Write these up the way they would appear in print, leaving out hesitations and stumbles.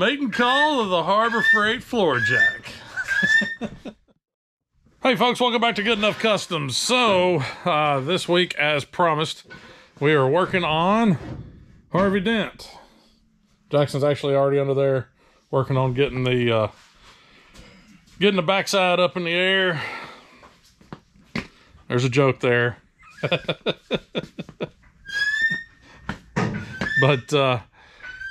mating call of the Harbor Freight floor jack. Hey folks, welcome back to Good Enough Customs. So, this week, as promised, we are working on Harvey Dent. Jackson's actually already under there working on getting the backside up in the air. There's a joke there. But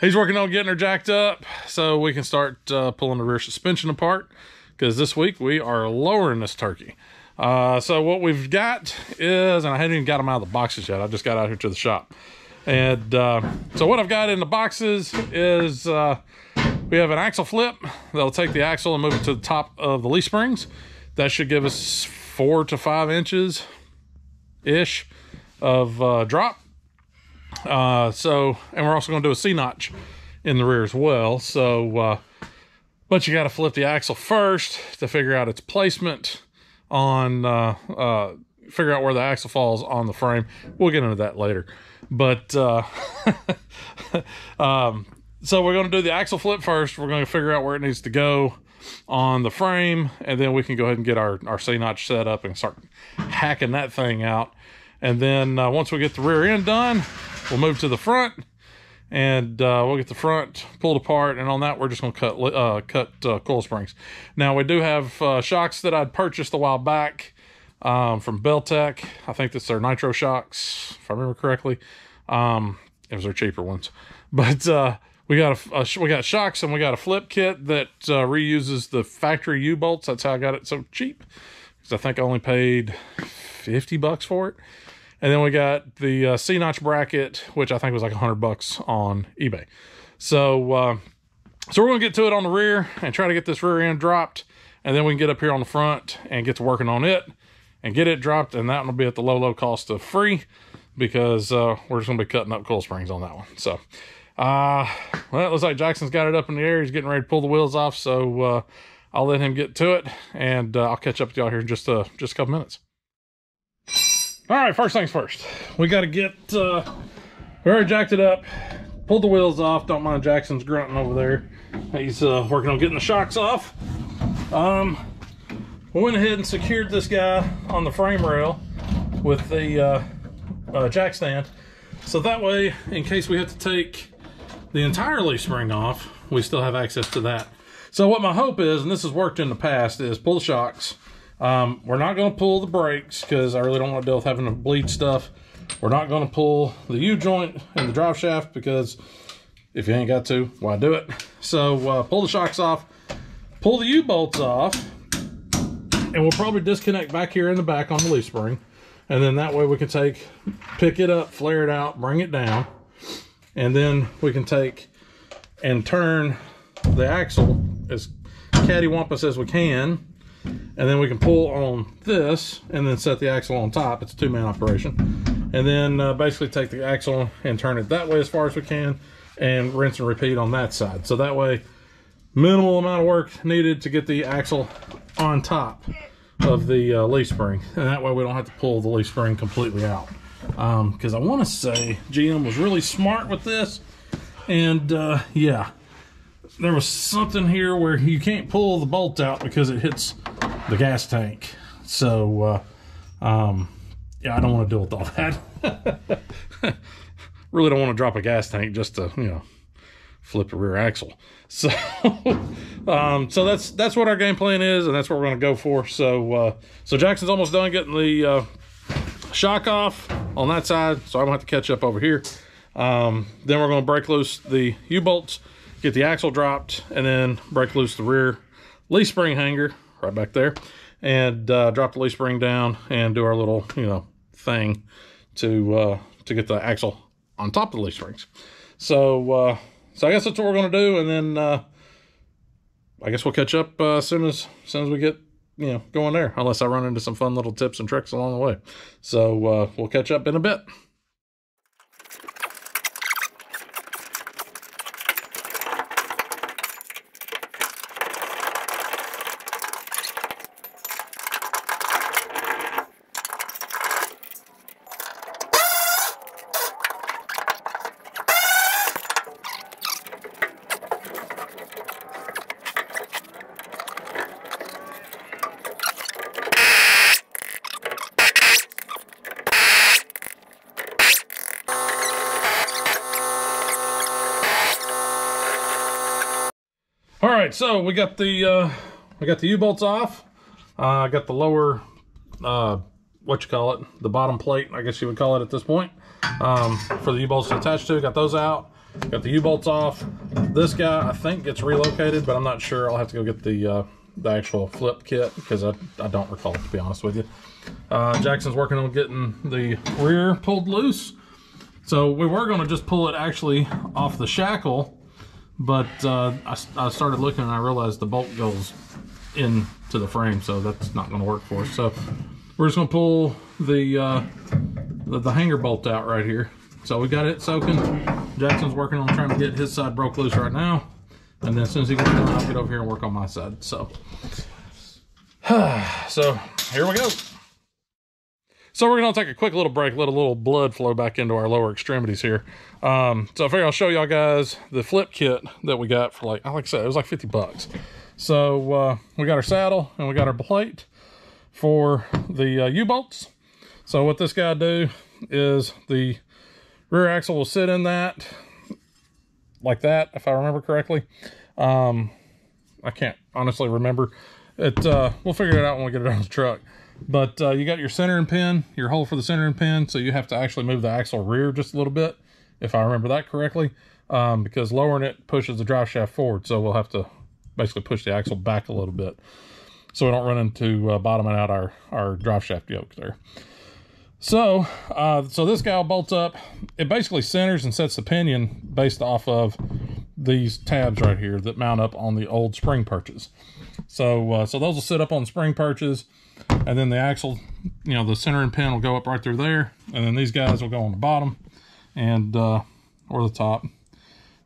he's working on getting her jacked up so we can start pulling the rear suspension apart, because this week we are lowering this turkey. So what we've got is, and I hadn't even got them out of the boxes yet, I just got out here to the shop. And so what I've got in the boxes is we have an axle flip that'll take the axle and move it to the top of the leaf springs. That should give us 4 to 5 inches-ish of drop. And we're also going to do a C-notch in the rear as well. So, but you got to flip the axle first to figure out its placement on, figure out where the axle falls on the frame. We'll get into that later. But, so we're going to do the axle flip first. We're going to figure out where it needs to go on the frame, and then we can go ahead and get our C-notch set up and start hacking that thing out. And then once we get the rear end done, we'll move to the front, and we'll get the front pulled apart, and on that we're just going to cut coil springs. Now, we do have shocks that I'd purchased a while back from Belltech. I think that's their nitro shocks, if I remember correctly. It was their cheaper ones. But we got shocks, and we got a flip kit that reuses the factory U-bolts. That's how I got it so cheap, because I think I only paid $50 for it. And then we got the C-notch bracket, which I think was like $100 on eBay. So so we're gonna get to it on the rear and try to get this rear end dropped, and then we can get up here on the front and get to working on it and get it dropped. And that one will be at the low cost of free, because we're just gonna be cutting up coil springs on that one. So well, it looks like Jackson's got it up in the air. He's getting ready to pull the wheels off, so I'll let him get to it, and I'll catch up with y'all here in just a couple minutes. All right, first things first. We got to get, we already jacked it up, pulled the wheels off. Don't mind Jackson's grunting over there. He's working on getting the shocks off. We went ahead and secured this guy on the frame rail with the jack stand. So that way, in case we have to take the entire leaf spring off, we still have access to that. So what my hope is, and this has worked in the past, is pull the shocks. We're not going to pull the brakes, because I really don't want to deal with having to bleed stuff. We're not going to pull the U-joint and the drive shaft, because if you ain't got to, why do it? So pull the shocks off, pull the U-bolts off, and we'll probably disconnect back here in the back on the leaf spring. And then that way we can pick it up, flare it out, bring it down, and then we can take and turn the axle as cattywampus as we can. And then we can pull on this and then set the axle on top. It's a two-man operation. And then basically take the axle and turn it that way as far as we can, and rinse and repeat on that side. So that way, minimal amount of work needed to get the axle on top of the leaf spring. And that way we don't have to pull the leaf spring completely out. Because I want to say GM was really smart with this. And yeah, there was something here where you can't pull the bolt out because it hits the gas tank. So yeah, I don't want to deal with all that. Really don't want to drop a gas tank just to, you know, flip a rear axle. So so that's what our game plan is, and that's what we're going to go for. So so Jackson's almost done getting the shock off on that side, so I'm gonna have to catch up over here. Then we're going to break loose the U-bolts, get the axle dropped, and then break loose the rear leaf spring hanger right back there, and drop the leaf spring down and do our little, you know, thing to get the axle on top of the leaf springs. So so I guess that's what we're going to do, and then I guess we'll catch up as soon as we get, you know, going there, unless I run into some fun little tips and tricks along the way. So we'll catch up in a bit. right, so we got the U-bolts off. I got the lower, what you call it, the bottom plate, I guess you would call it at this point, for the U-bolts to attach to. Got those out. Got the U-bolts off. This guy, I think, gets relocated, but I'm not sure. I'll have to go get the actual flip kit because I don't recall it, to be honest with you. Jackson's working on getting the rear pulled loose. So we were going to just pull it actually off the shackle, but I started looking and I realized the bolt goes into the frame, so that's not going to work for us. So we're just going to pull the hanger bolt out right here. So we got it soaking. Jackson's working on trying to get his side broke loose right now, and then as soon as he gets done, I'll get over here and work on my side. So so here we go. So we're gonna take a quick little break, let a little blood flow back into our lower extremities here. So I figure I'll show y'all guys the flip kit that we got for, like I said, it was like 50 bucks. So we got our saddle and we got our plate for the U-bolts. So what this guy do is the rear axle will sit in that, like that, if I remember correctly. I can't honestly remember. We'll figure it out when we get it on the truck. But you got your centering pin, your hole for the centering pin, so you have to actually move the axle rear just a little bit, if I remember that correctly, because lowering it pushes the drive shaft forward, so we'll have to basically push the axle back a little bit so we don't run into bottoming out our drive shaft yoke there. So so this guy will bolt up. It basically centers and sets the pinion based off of these tabs right here that mount up on the old spring perches. So so those will sit up on spring perches, and then the axle, you know, the centering pin will go up right through there, and then these guys will go on the bottom, and or the top.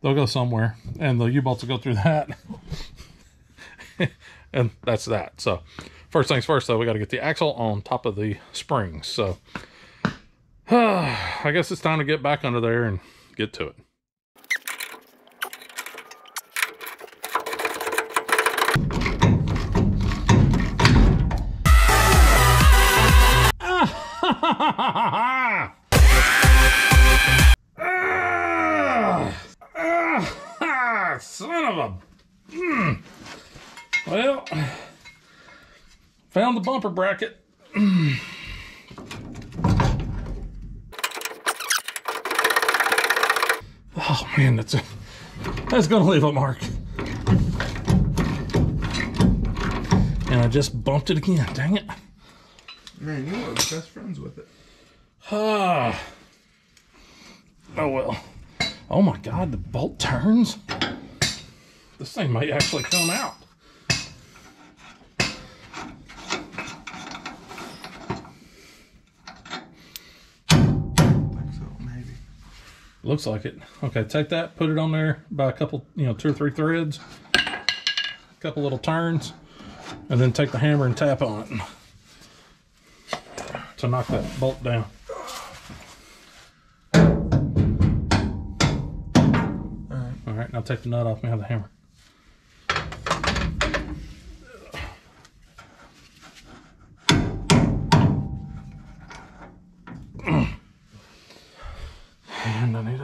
They'll go somewhere, and the U-bolts will go through that. And that's that. So first things first, though, we got to get the axle on top of the springs. So I guess it's time to get back under there and get to it. Son of a... Well, found the bumper bracket. Oh man, that's gonna leave a mark. And I just bumped it again. Dang it. Man, you were best friends with it. Ah. Oh well. Oh my God, the bolt turns. This thing might actually come out. Looks like it. Okay, take that, put it on there by a couple, you know, 2 or 3 threads, a couple little turns, and then take the hammer and tap on it to knock that bolt down. All right, now take the nut off and have the hammer.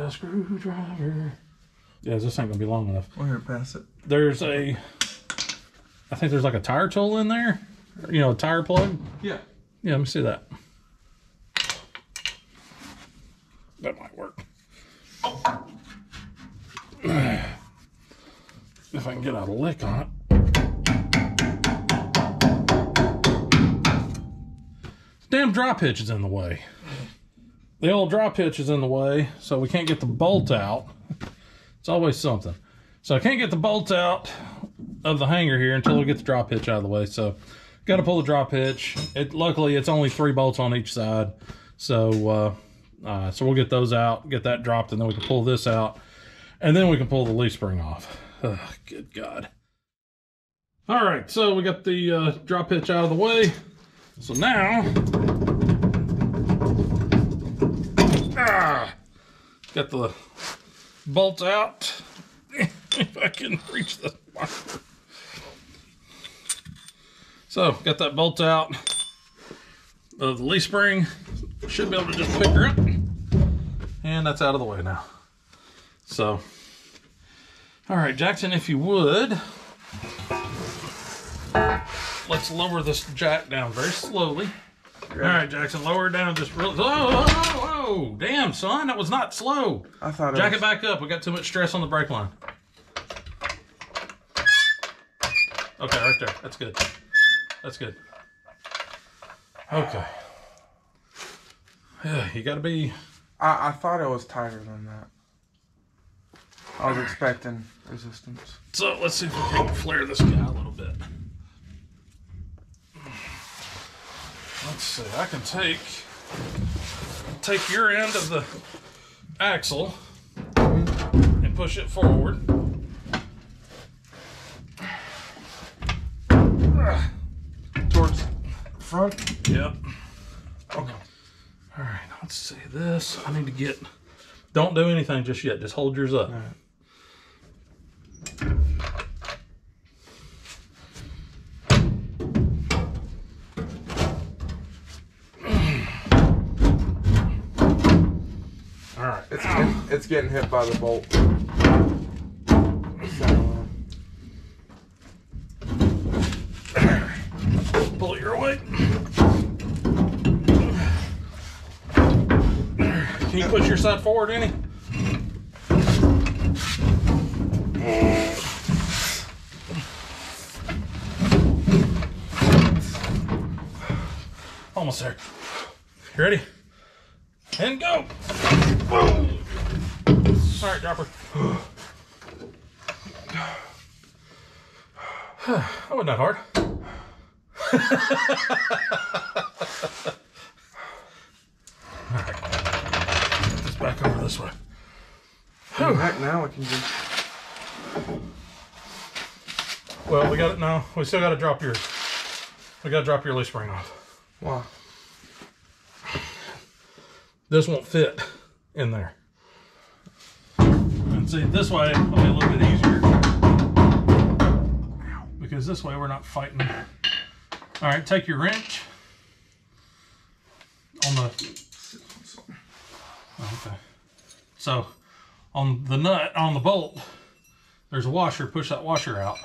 Screwdriver. Yeah, this ain't gonna be long enough. We're gonna pass it. There's a, I think there's like a tire tool in there, you know, a tire plug. Yeah. Yeah, let me see that. That might work. If I can get a lick on it. Damn drop hitch is in the way. The old drop hitch is in the way, so we can't get the bolt out. It's always something. So I can't get the bolt out of the hanger here until we get the drop hitch out of the way. So got to pull the drop hitch. It luckily it's only 3 bolts on each side, so so we'll get those out, get that dropped, and then we can pull this out, and then we can pull the leaf spring off. Oh, good God! All right, so we got the drop hitch out of the way. So now. Got the bolt out. If I can reach the wire. So, got that bolt out of the leaf spring. Should be able to just pick her up. And that's out of the way now. So, all right, Jackson, if you would, Let's lower this jack down very slowly. All right, Jackson, lower it down just real. Oh, damn, son, that was not slow. I thought jack it back up. We got too much stress on the brake line. Okay, right there. That's good. That's good. Okay. You got to be... I thought it was tighter than that. I was expecting resistance. So let's see if we can flare this guy a little bit. Let's see. I can take your end of the axle and push it forward. Towards the front? Yep. Okay. All right, let's see this. I need to get, don't do anything just yet. Just hold yours up. All right. All right. It's getting hit by the bolt. Pull it your way. Can you push your side forward any? Almost there. You ready? And go! Boom! All right, dropper. That wasn't that hard. All right. Back over this way. Right now I can just... Well, we got it now. We still got to drop your... We got to drop your leaf spring off. Why? This won't fit in there. And see, this way it'll be a little bit easier. Because this way we're not fighting. All right, take your wrench on the... Okay, so on the nut, on the bolt, there's a washer. Push that washer out.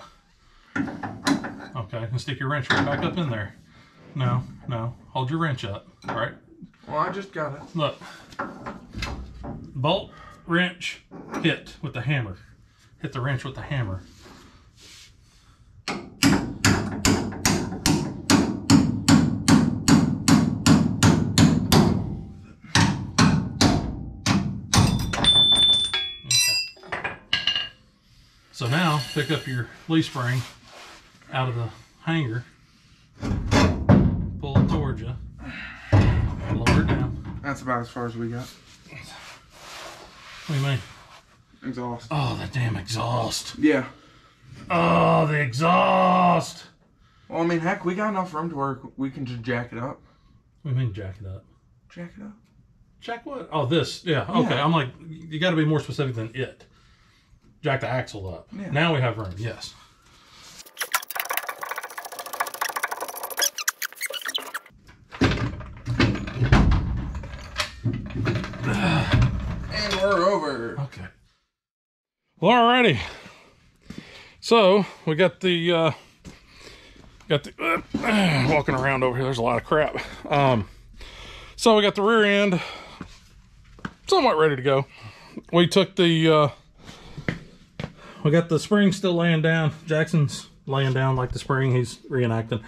Okay, and stick your wrench right back up in there. No, no, hold your wrench up, all right? Well, I just got it. Look, bolt, wrench, hit with the hammer. Hit the wrench with the hammer. So now, pick up your leaf spring out of the hanger, pull it towards you, lower it down. That's about as far as we got. What do you mean? Exhaust. Oh, the damn exhaust. Yeah. Oh, the exhaust. Well, I mean, heck, we got enough room to where we can just jack it up. What do you mean jack it up? Jack it up? Jack what? Oh, this. Yeah, okay. Yeah. I'm like, you got to be more specific than it. Jack the axle up. Yeah. Now we have room, yes. And we're over. Okay. Well, alrighty. So, we got the, walking around over here, there's a lot of crap. So we got the rear end somewhat ready to go. We took the, we got the spring still laying down. Jackson's laying down like the spring he's reenacting.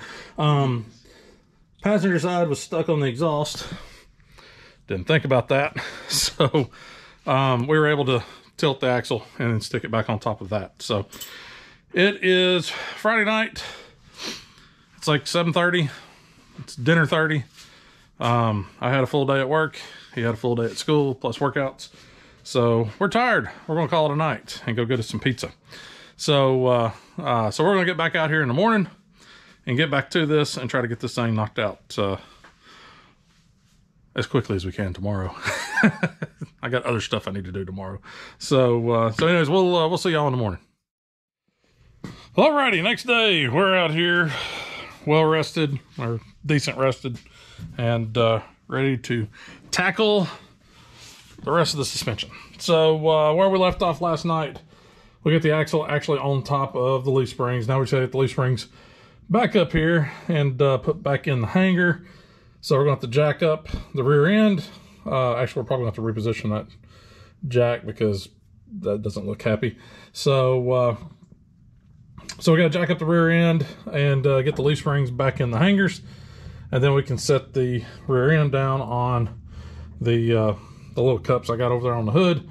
Passenger side was stuck on the exhaust. Didn't think about that. So we were able to tilt the axle and then stick it back on top of that. So it is Friday night. It's like 7:30. It's dinner 30. I had a full day at work. He had a full day at school plus workouts. So we're tired. We're going to call it a night and go get us some pizza. So so we're going to get back out here in the morning and get back to this and try to get this thing knocked out as quickly as we can tomorrow. I got other stuff I need to do tomorrow. So so anyways, we'll see y'all in the morning. Alrighty, next day we're out here well rested or decent rested and ready to tackle the rest of the suspension. So where we left off last night, we got the axle actually on top of the leaf springs. Now we just got the leaf springs back up here and put back in the hanger. So we're going to have to jack up the rear end. Actually, we're probably going to have to reposition that jack because that doesn't look happy. So so we got to jack up the rear end and get the leaf springs back in the hangers, and then we can set the rear end down on the little cups I got over there on the hood.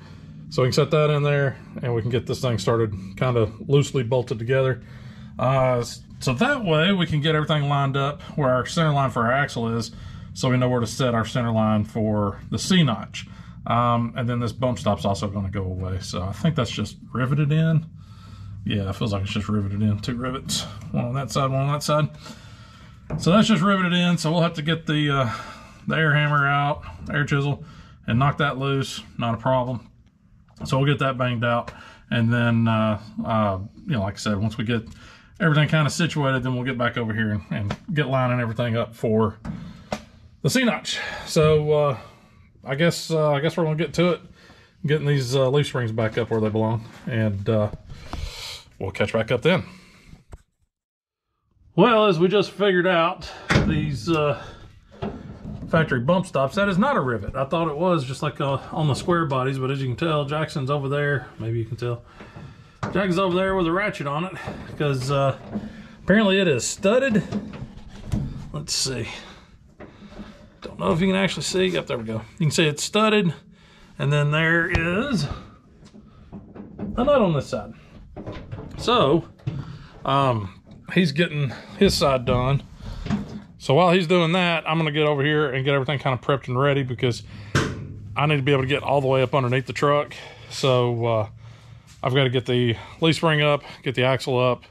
So we can set that in there and we can get this thing started kind of loosely bolted together. So that way we can get everything lined up where our center line for our axle is, so we know where to set our center line for the C-notch. And then this bump stop's also going to go away. So I think that's just riveted in. Yeah, it feels like it's just riveted in. Two rivets, one on that side, one on that side. So that's just riveted in. So we'll have to get the air hammer out, air chisel, and knock that loose. Not a problem. So we'll get that banged out. And then, you know, like I said, once we get everything kind of situated, then we'll get back over here and get lining everything up for the C-notch. So, I guess we're gonna get to it, getting these leaf springs back up where they belong, and we'll catch back up then. Well, as we just figured out, these factory bump stops, that is not a rivet. I thought it was, just like on the square bodies, but as you can tell, Jackson's over there. Maybe you can tell. Jackson's over there with a ratchet on it, because apparently it is studded. Let's see. Don't know if you can actually see. Yep, there we go. You can see it's studded, and then there is a nut on this side. So he's getting his side done. So while he's doing that, I'm gonna get over here and get everything kind of prepped and ready, because I need to be able to get all the way up underneath the truck. So I've got to get the leaf spring up, get the axle up,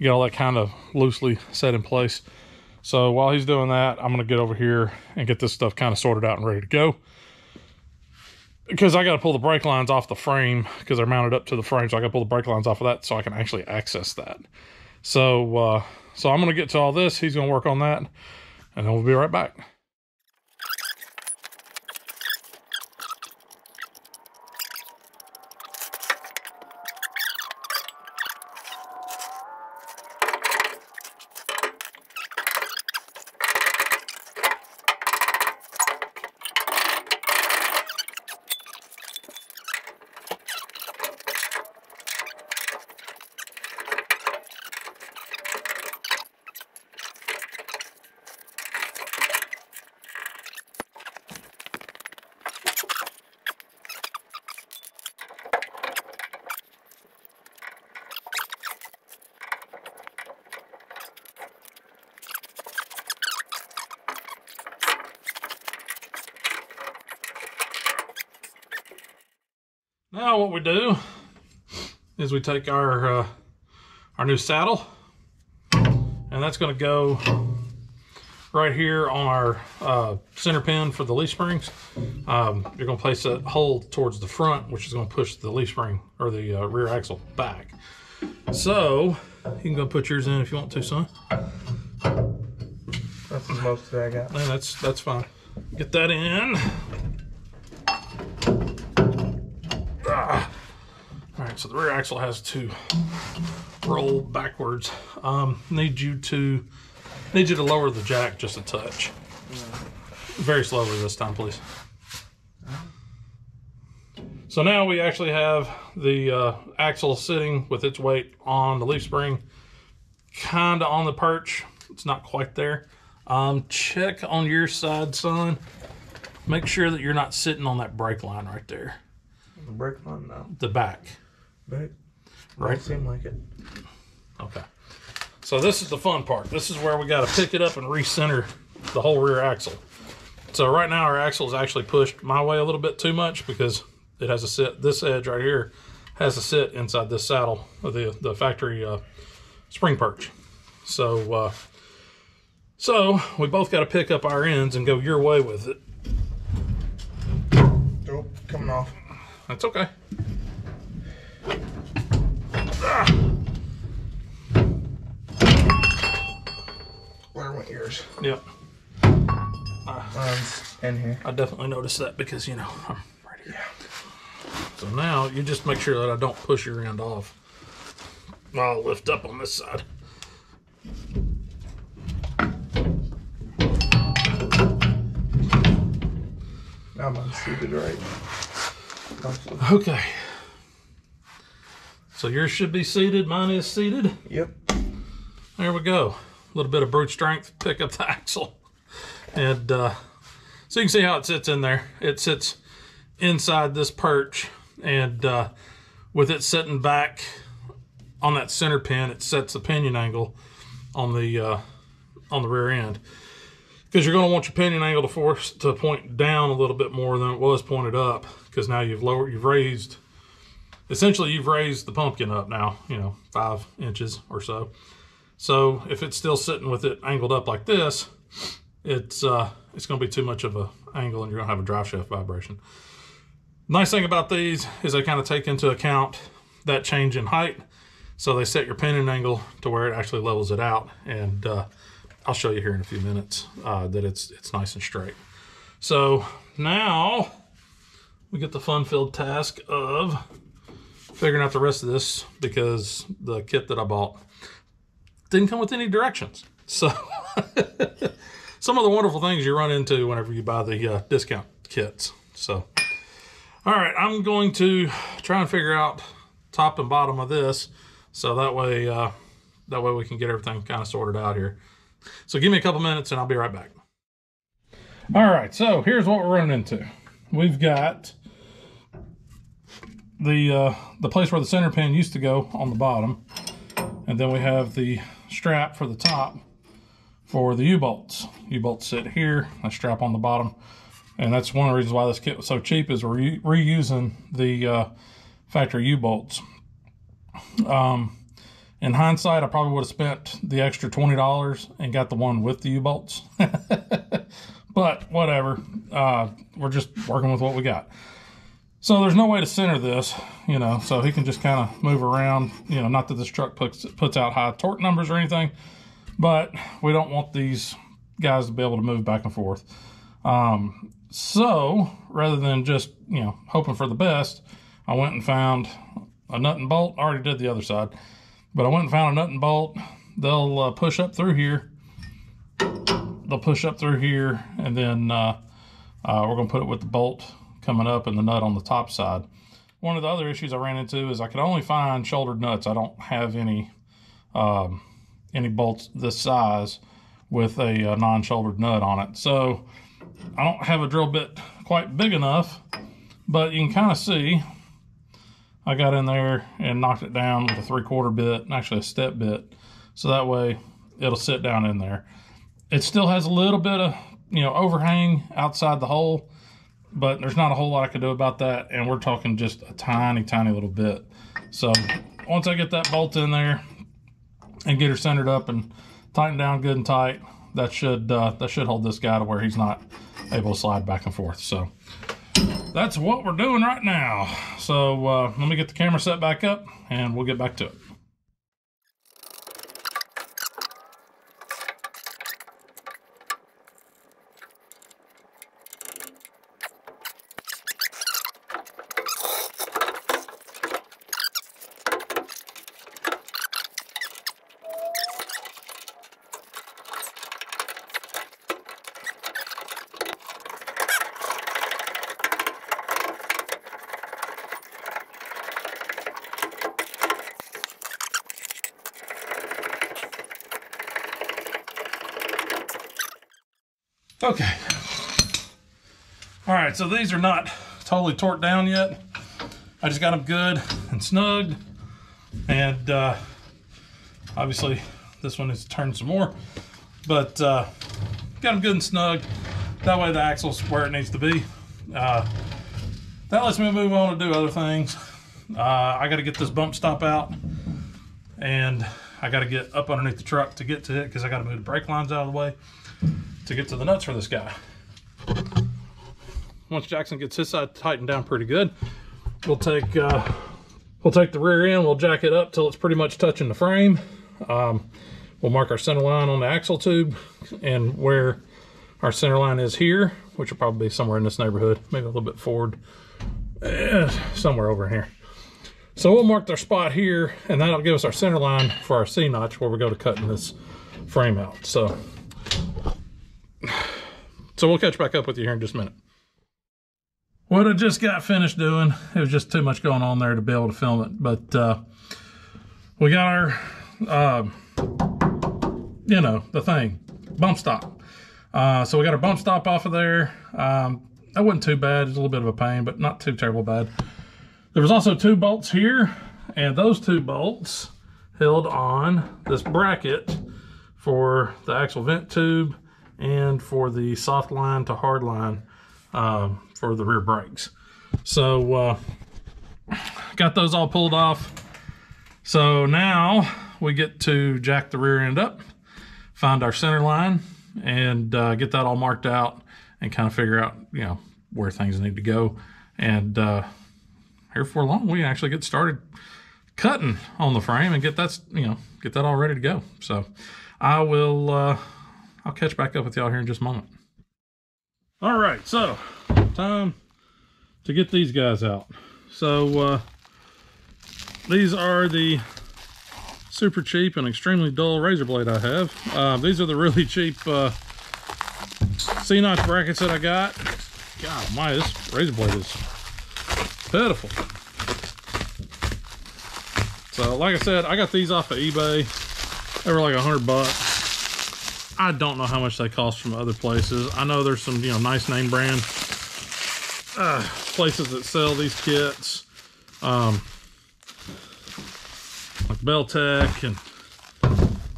get all that kind of loosely set in place. So while he's doing that, I'm gonna get over here and get this stuff kind of sorted out and ready to go, because I gotta pull the brake lines off the frame, because they're mounted up to the frame. So I gotta pull the brake lines off of that so I can actually access that. So, so I'm gonna get to all this. He's gonna work on that, and then we'll be right back. Now what we do is we take our new saddle, and that's going to go right here on our center pin for the leaf springs. You're going to place that hole towards the front, which is going to push the leaf spring or the rear axle back. So you can go put yours in if you want to, son. That's the most that I got. And that's fine. Get that in. So the rear axle has to roll backwards. Need you to lower the jack just a touch. Very slowly this time, please. So now we actually have the axle sitting with its weight on the leaf spring, kind of on the perch. It's not quite there. Check on your side, son. Make sure that you're not sitting on that brake line right there. The brake line, no. The back. Right. Seem like it. Okay. So this is the fun part. This is where we got to pick it up and recenter the whole rear axle. So right now our axle is actually pushed my way a little bit too much, because it has to sit. This edge right here has to sit inside this saddle of the factory spring perch. So so we both got to pick up our ends and go your way with it. Oh, coming off. That's okay. Where went yours? Yep. In here. I definitely noticed that, because, you know, I'm right here. Yeah. So now you just make sure that I don't push your end off. I'll lift up on this side. I'm unseated right. Okay. So yours should be seated. Mine is seated. Yep. There we go. A little bit of brute strength, pick up the axle. And so you can see how it sits in there. It sits inside this perch, and with it sitting back on that center pin, it sets the pinion angle on the rear end, because you're going to want your pinion angle to point down a little bit more than it was pointed up, because now you've raised the pumpkin up now, you know, 5 inches or so. So if it's still sitting with it angled up like this, it's going to be too much of an angle, and you're going to have a drive shaft vibration. Nice thing about these is they kind of take into account that change in height, so they set your pinion angle to where it actually levels it out, and I'll show you here in a few minutes that it's nice and straight. So now we get the fun-filled task of figuring out the rest of this, because the kit that I bought didn't come with any directions. So some of the wonderful things you run into whenever you buy the discount kits. So, all right, I'm going to try and figure out top and bottom of this, so that way we can get everything kind of sorted out here. So give me a couple minutes and I'll be right back. All right, so here's what we're running into. We've got the place where the center pin used to go on the bottom, and then we have the strap for the top for the U-bolts. U-bolts sit here, a strap on the bottom, and that's one of the reasons why this kit was so cheap, is we're reusing the factory U-bolts. In hindsight, I probably would have spent the extra $20 and got the one with the U-bolts. But whatever, we're just working with what we got. So there's no way to center this, you know, so he can just kind of move around, you know, not that this truck puts out high torque numbers or anything, but we don't want these guys to be able to move back and forth. So rather than just, you know, hoping for the best, I went and found a nut and bolt. I already did the other side, but I went and found a nut and bolt. They'll push up through here. They'll push up through here, and then we're going to put it with the bolt coming up and the nut on the top side. One of the other issues I ran into is I could only find shouldered nuts. I don't have any bolts this size with a non-shouldered nut on it. So I don't have a drill bit quite big enough, but you can kind of see I got in there and knocked it down with a 3/4 bit, and actually a step bit, so that way it'll sit down in there. It still has a little bit of, you know, overhang outside the hole, but there's not a whole lot I can do about that, and we're talking just a tiny, tiny little bit. So once I get that bolt in there and get her centered up and tightened down good and tight, that should hold this guy to where he's not able to slide back and forth. So that's what we're doing right now. So let me get the camera set back up and we'll get back to it. Okay. All right, so these are not totally torqued down yet. I just got them good and snugged, and obviously this one needs to turn some more, but got them good and snug. That way the axle's where it needs to be. That lets me move on to do other things. I got to get this bump stop out, and I got to get up underneath the truck to get to it, because I got to move the brake lines out of the way to get to the nuts for this guy. Once Jackson gets his side tightened down pretty good, we'll take the rear end, we'll jack it up till it's pretty much touching the frame. We'll mark our center line on the axle tube, and where our center line is here, which will probably be somewhere in this neighborhood, maybe a little bit forward, somewhere over here. So we'll mark our spot here, and that'll give us our center line for our C-notch where we go to cutting this frame out. So we'll catch back up with you here in just a minute. what I just got finished doing. It was just too much going on there to be able to film it. But we got our, you know, the thing, bump stop. So we got our bump stop off of there. That wasn't too bad. It was a little bit of a pain, but not too terrible bad. There was also two bolts here, and those two bolts held on this bracket for the axle vent tube and for the soft line to hard line for the rear brakes. So got those all pulled off. So now we get to jack the rear end up, find our center line, and get that all marked out and kind of figure out, you know, where things need to go. And here before long, we actually get started cutting on the frame and get that, you know, get that all ready to go. So I will, I'll catch back up with y'all here in just a moment. All right, so time to get these guys out. So these are the super cheap and extremely dull razor blade I have. These are the really cheap C-notch brackets that I got. God, my, this razor blade is pitiful. So like I said, I got these off of eBay. They were like $100. I don't know how much they cost from other places. I know there's some, you know, nice name brand places that sell these kits, like Belltech and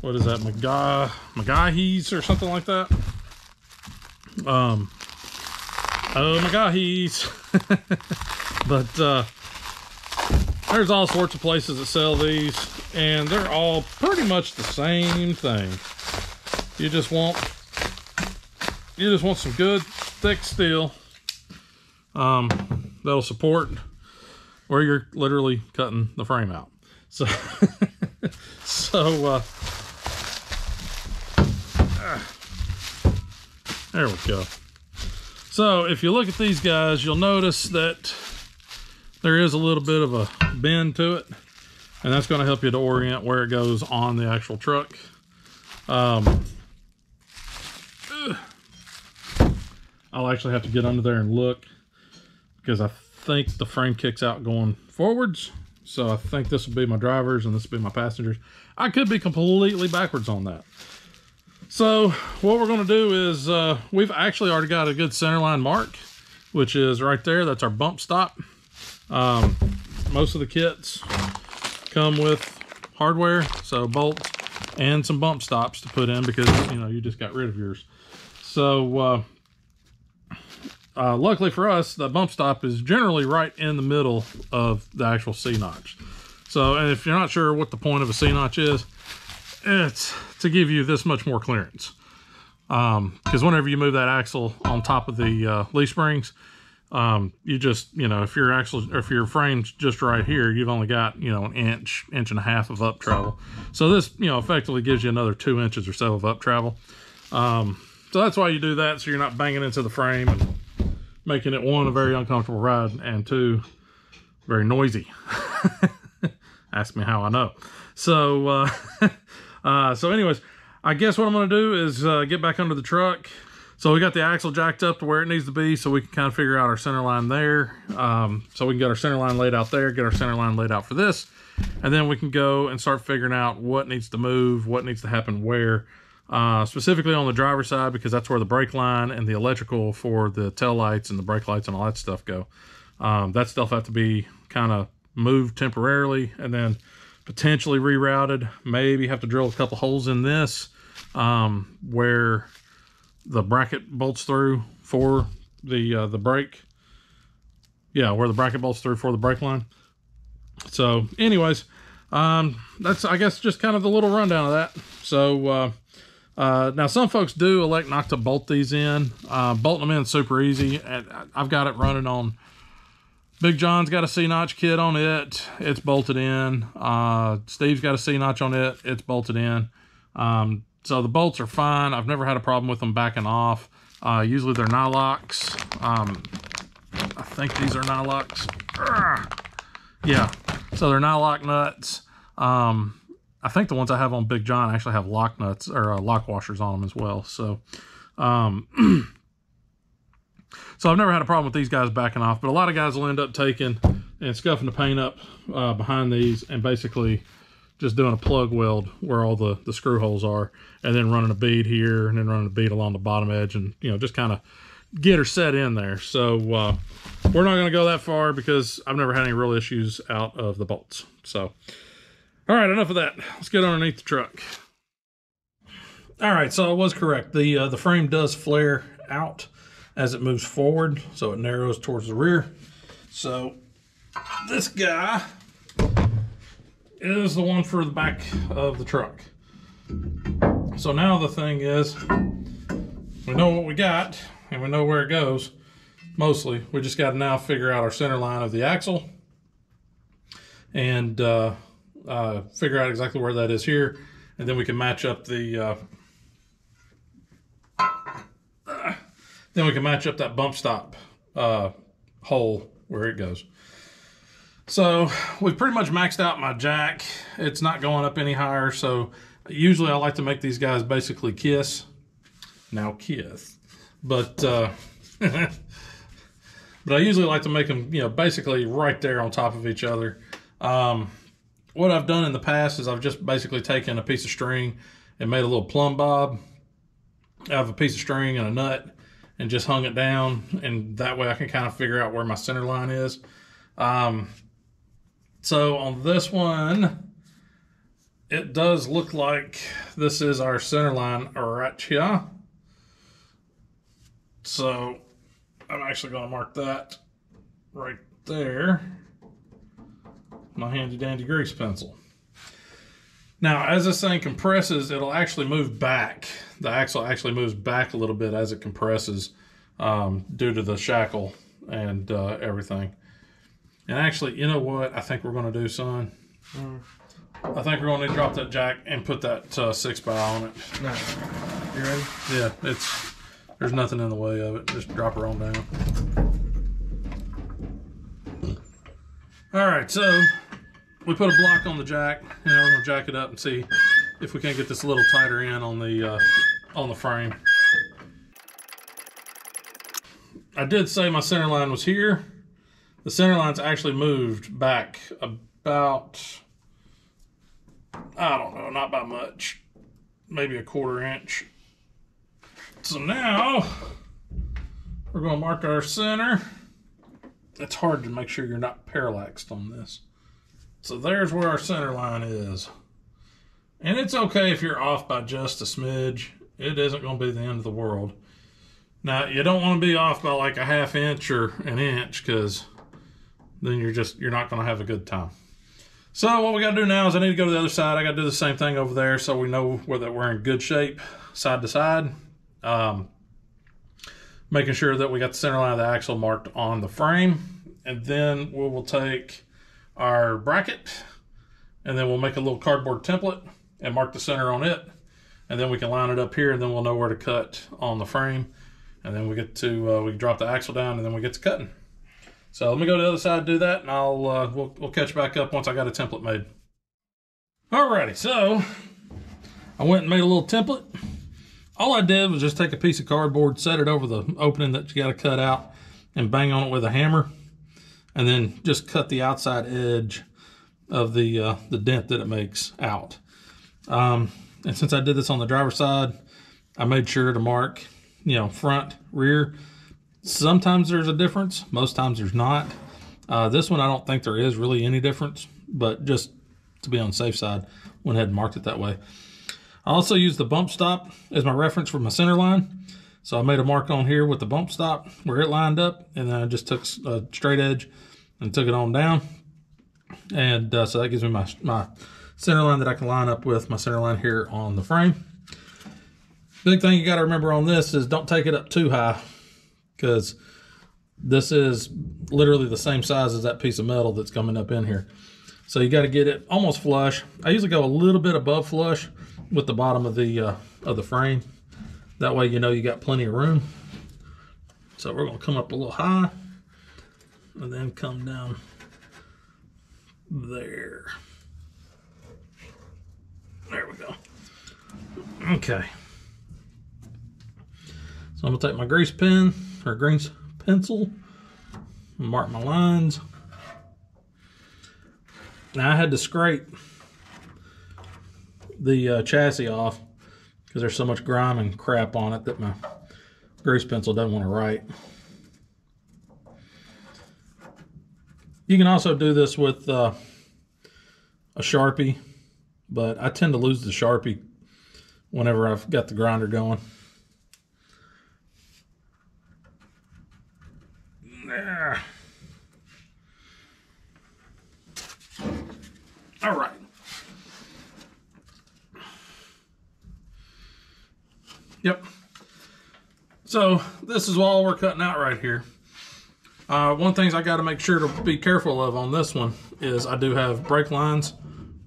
what is that, McGahey's or something like that. Oh, McGahey's. But there's all sorts of places that sell these, and they're all pretty much the same thing. You just want some good thick steel that'll support where you're literally cutting the frame out. So there we go. So if you look at these guys, you'll notice that there is a little bit of a bend to it, and that's going to help you to orient where it goes on the actual truck. I'll actually have to get under there and look, because I think the frame kicks out going forwards. So I think this will be my drivers and this will be my passengers. I could be completely backwards on that. So what we're going to do is we've actually already got a good centerline mark, which is right there. That's our bump stop. Most of the kits come with hardware, so bolts and some bump stops to put in, because, you know, you just got rid of yours. So luckily for us, the bump stop is generally right in the middle of the actual C-notch. So, and if you're not sure what the point of a C-notch is, it's to give you this much more clearance. Because whenever you move that axle on top of the leaf springs, you just, you know, if your axle, or if your frame's just right here, you've only got, you know, an inch, inch and a half of up travel. So this, you know, effectively gives you another 2 inches or so of up travel. So that's why you do that, so you're not banging into the frame and making it, one, a very uncomfortable ride, and two, very noisy. Ask me how I know. So, so anyways, I guess what I'm going to do is get back under the truck. So we got the axle jacked up to where it needs to be, so we can kind of figure out our center line there. So we can get our center line laid out there, get our center line laid out for this, and then we can go and start figuring out what needs to move, what needs to happen where, specifically on the driver's side, because that's where the brake line and the electrical for the tail lights and the brake lights and all that stuff go. That stuff have to be kind of moved temporarily and then potentially rerouted. Maybe have to drill a couple holes in this where the bracket bolts through for the brake. Yeah, where the bracket bolts through for the brake line. So anyways, that's, I guess, just kind of the little rundown of that. So now some folks do elect not to bolt these in. Bolting them in is super easy, and I've got it running on, Big John's got a C-notch kit on it, it's bolted in. Steve's got a C-notch on it, it's bolted in. So the bolts are fine. I've never had a problem with them backing off. Usually they're Nylox. I think these are Nylox. Yeah, so they're Nylock nuts. I think the ones I have on Big John actually have lock nuts, or lock washers on them as well. So So I've never had a problem with these guys backing off, but a lot of guys will end up taking and scuffing the paint up behind these and basically just doing a plug weld where all the screw holes are, and then running a bead here and then running a bead along the bottom edge, and you know, just kind of get her set in there. So we're not going to go that far because I've never had any real issues out of the bolts. So all right, enough of that. Let's get underneath the truck. All right, so I was correct. The frame does flare out as it moves forward, so it narrows towards the rear. So this guy is the one for the back of the truck. So now the thing is, we know what we got and we know where it goes. Mostly, we just got to now figure out our center line of the axle and figure out exactly where that is here, and then we can match up the then we can match up that bump stop hole where it goes. So we've pretty much maxed out my jack. It's not going up any higher, so usually I like to make these guys basically kiss. Now kiss. But but I usually like to make them, you know, basically right there on top of each other. What I've done in the past is I've just basically taken a piece of string and made a little plumb bob out of a piece of string and a nut and just hung it down, and that way I can kind of figure out where my center line is. So on this one, it does look like this is our center line right here. So I'm actually going to mark that right there. My handy dandy grease pencil. Now, as this thing compresses, it'll actually move back. The axle actually moves back a little bit as it compresses due to the shackle and everything. And actually, you know what I think we're going to do, son? I think we're going to drop that jack and put that 6x on it. Nice. You ready? Yeah, it's, there's nothing in the way of it. Just drop her on down. All right, so we put a block on the jack, and we're going to jack it up and see if we can't get this a little tighter in on the frame. I did say my center line was here. The center line's actually moved back about, I don't know, not by much, maybe a quarter inch. So now we're going to mark our center. It's hard to make sure you're not parallaxed on this. So there's where our center line is. And it's okay if you're off by just a smidge. It isn't going to be the end of the world. Now, you don't want to be off by like a half inch or an inch, because then you're not going to have a good time. So what we got to do now is I need to go to the other side. I got to do the same thing over there so we know that we're in good shape side to side. Making sure that we got the center line of the axle marked on the frame. And then we will take our bracket, and then we'll make a little cardboard template and mark the center on it. And then we can line it up here, and then we'll know where to cut on the frame. And then we get to, we drop the axle down, and then we get to cutting. So let me go to the other side, do that, and I'll, we'll catch back up once I got a template made. Alrighty, so I went and made a little template. All I did was just take a piece of cardboard, set it over the opening that you got to cut out, and bang on it with a hammer, and then just cut the outside edge of the dent that it makes out. And since I did this on the driver's side, I made sure to mark, you know, front, rear. Sometimes there's a difference, most times there's not. This one I don't think there is really any difference, but just to be on the safe side, went ahead and marked it that way. I also used the bump stop as my reference for my center line. So I made a mark on here with the bump stop where it lined up, and then I just took a straight edge and took it on down. And so that gives me my center line that I can line up with my center line here on the frame. Big thing you got to remember on this is don't take it up too high, because this is literally the same size as that piece of metal that's coming up in here. So you got to get it almost flush. I usually go a little bit above flush with the bottom of the frame. That way you know you got plenty of room. So we're going to come up a little high and then come down there. There we go. Okay. So I'm going to take my grease pen, or grease pencil, mark my lines. Now I had to scrape the chassis off because there's so much grime and crap on it that my grease pencil doesn't want to write. You can also do this with a Sharpie, but I tend to lose the Sharpie whenever I've got the grinder going. All right. Yep. So this is all we're cutting out right here. One thing I got to make sure to be careful of on this one is I do have brake lines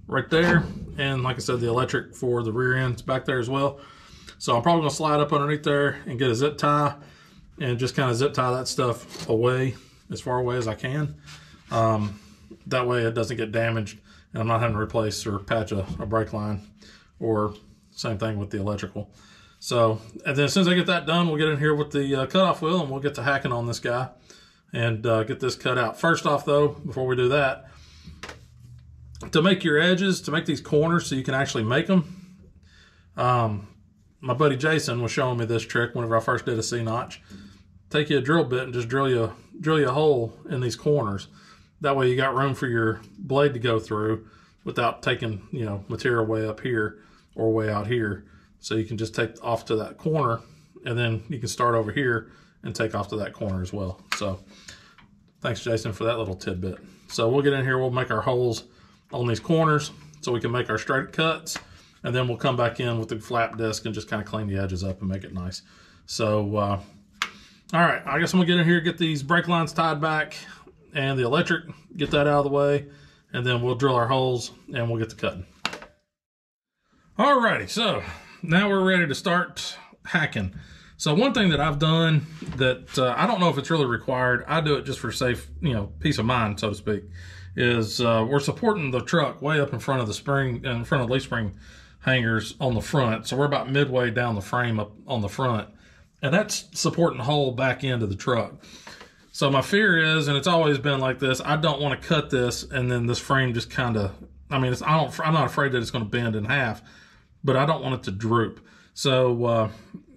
right there. And like I said, the electric for the rear end's back there as well. So I'm probably going to slide up underneath there and get a zip tie and just kind of zip tie that stuff away as far away as I can. That way it doesn't get damaged and I'm not having to replace or patch a brake line, or same thing with the electrical. So, and then as soon as I get that done, we'll get in here with the cutoff wheel and we'll get to hacking on this guy and get this cut out. First off though, before we do that, to make your edges, to make these corners so you can actually make them, my buddy Jason was showing me this trick whenever I first did a C-notch. Take you a drill bit and just drill you a hole in these corners. That way you got room for your blade to go through without taking, you know, material way up here or way out here. So you can just take off to that corner and then you can start over here and take off to that corner as well. So thanks Jason for that little tidbit. So we'll get in here, we'll make our holes on these corners so we can make our straight cuts, and then we'll come back in with the flap disc and just kind of clean the edges up and make it nice. So, all right, I guess I'm gonna get in here, get these brake lines tied back and the electric, get that out of the way, and then we'll drill our holes and we'll get to cutting. Alrighty, so now we're ready to start hacking. So one thing that I've done that I don't know if it's really required, I do it just for safe, you know, peace of mind, so to speak, is we're supporting the truck way up in front of the spring, in front of the leaf spring hangers on the front. So we're about midway down the frame up on the front, and that's supporting the whole back end of the truck. So my fear is, and it's always been like this, I don't want to cut this and then this frame just kind of, I mean, it's, I'm not afraid that it's going to bend in half, but I don't want it to droop. So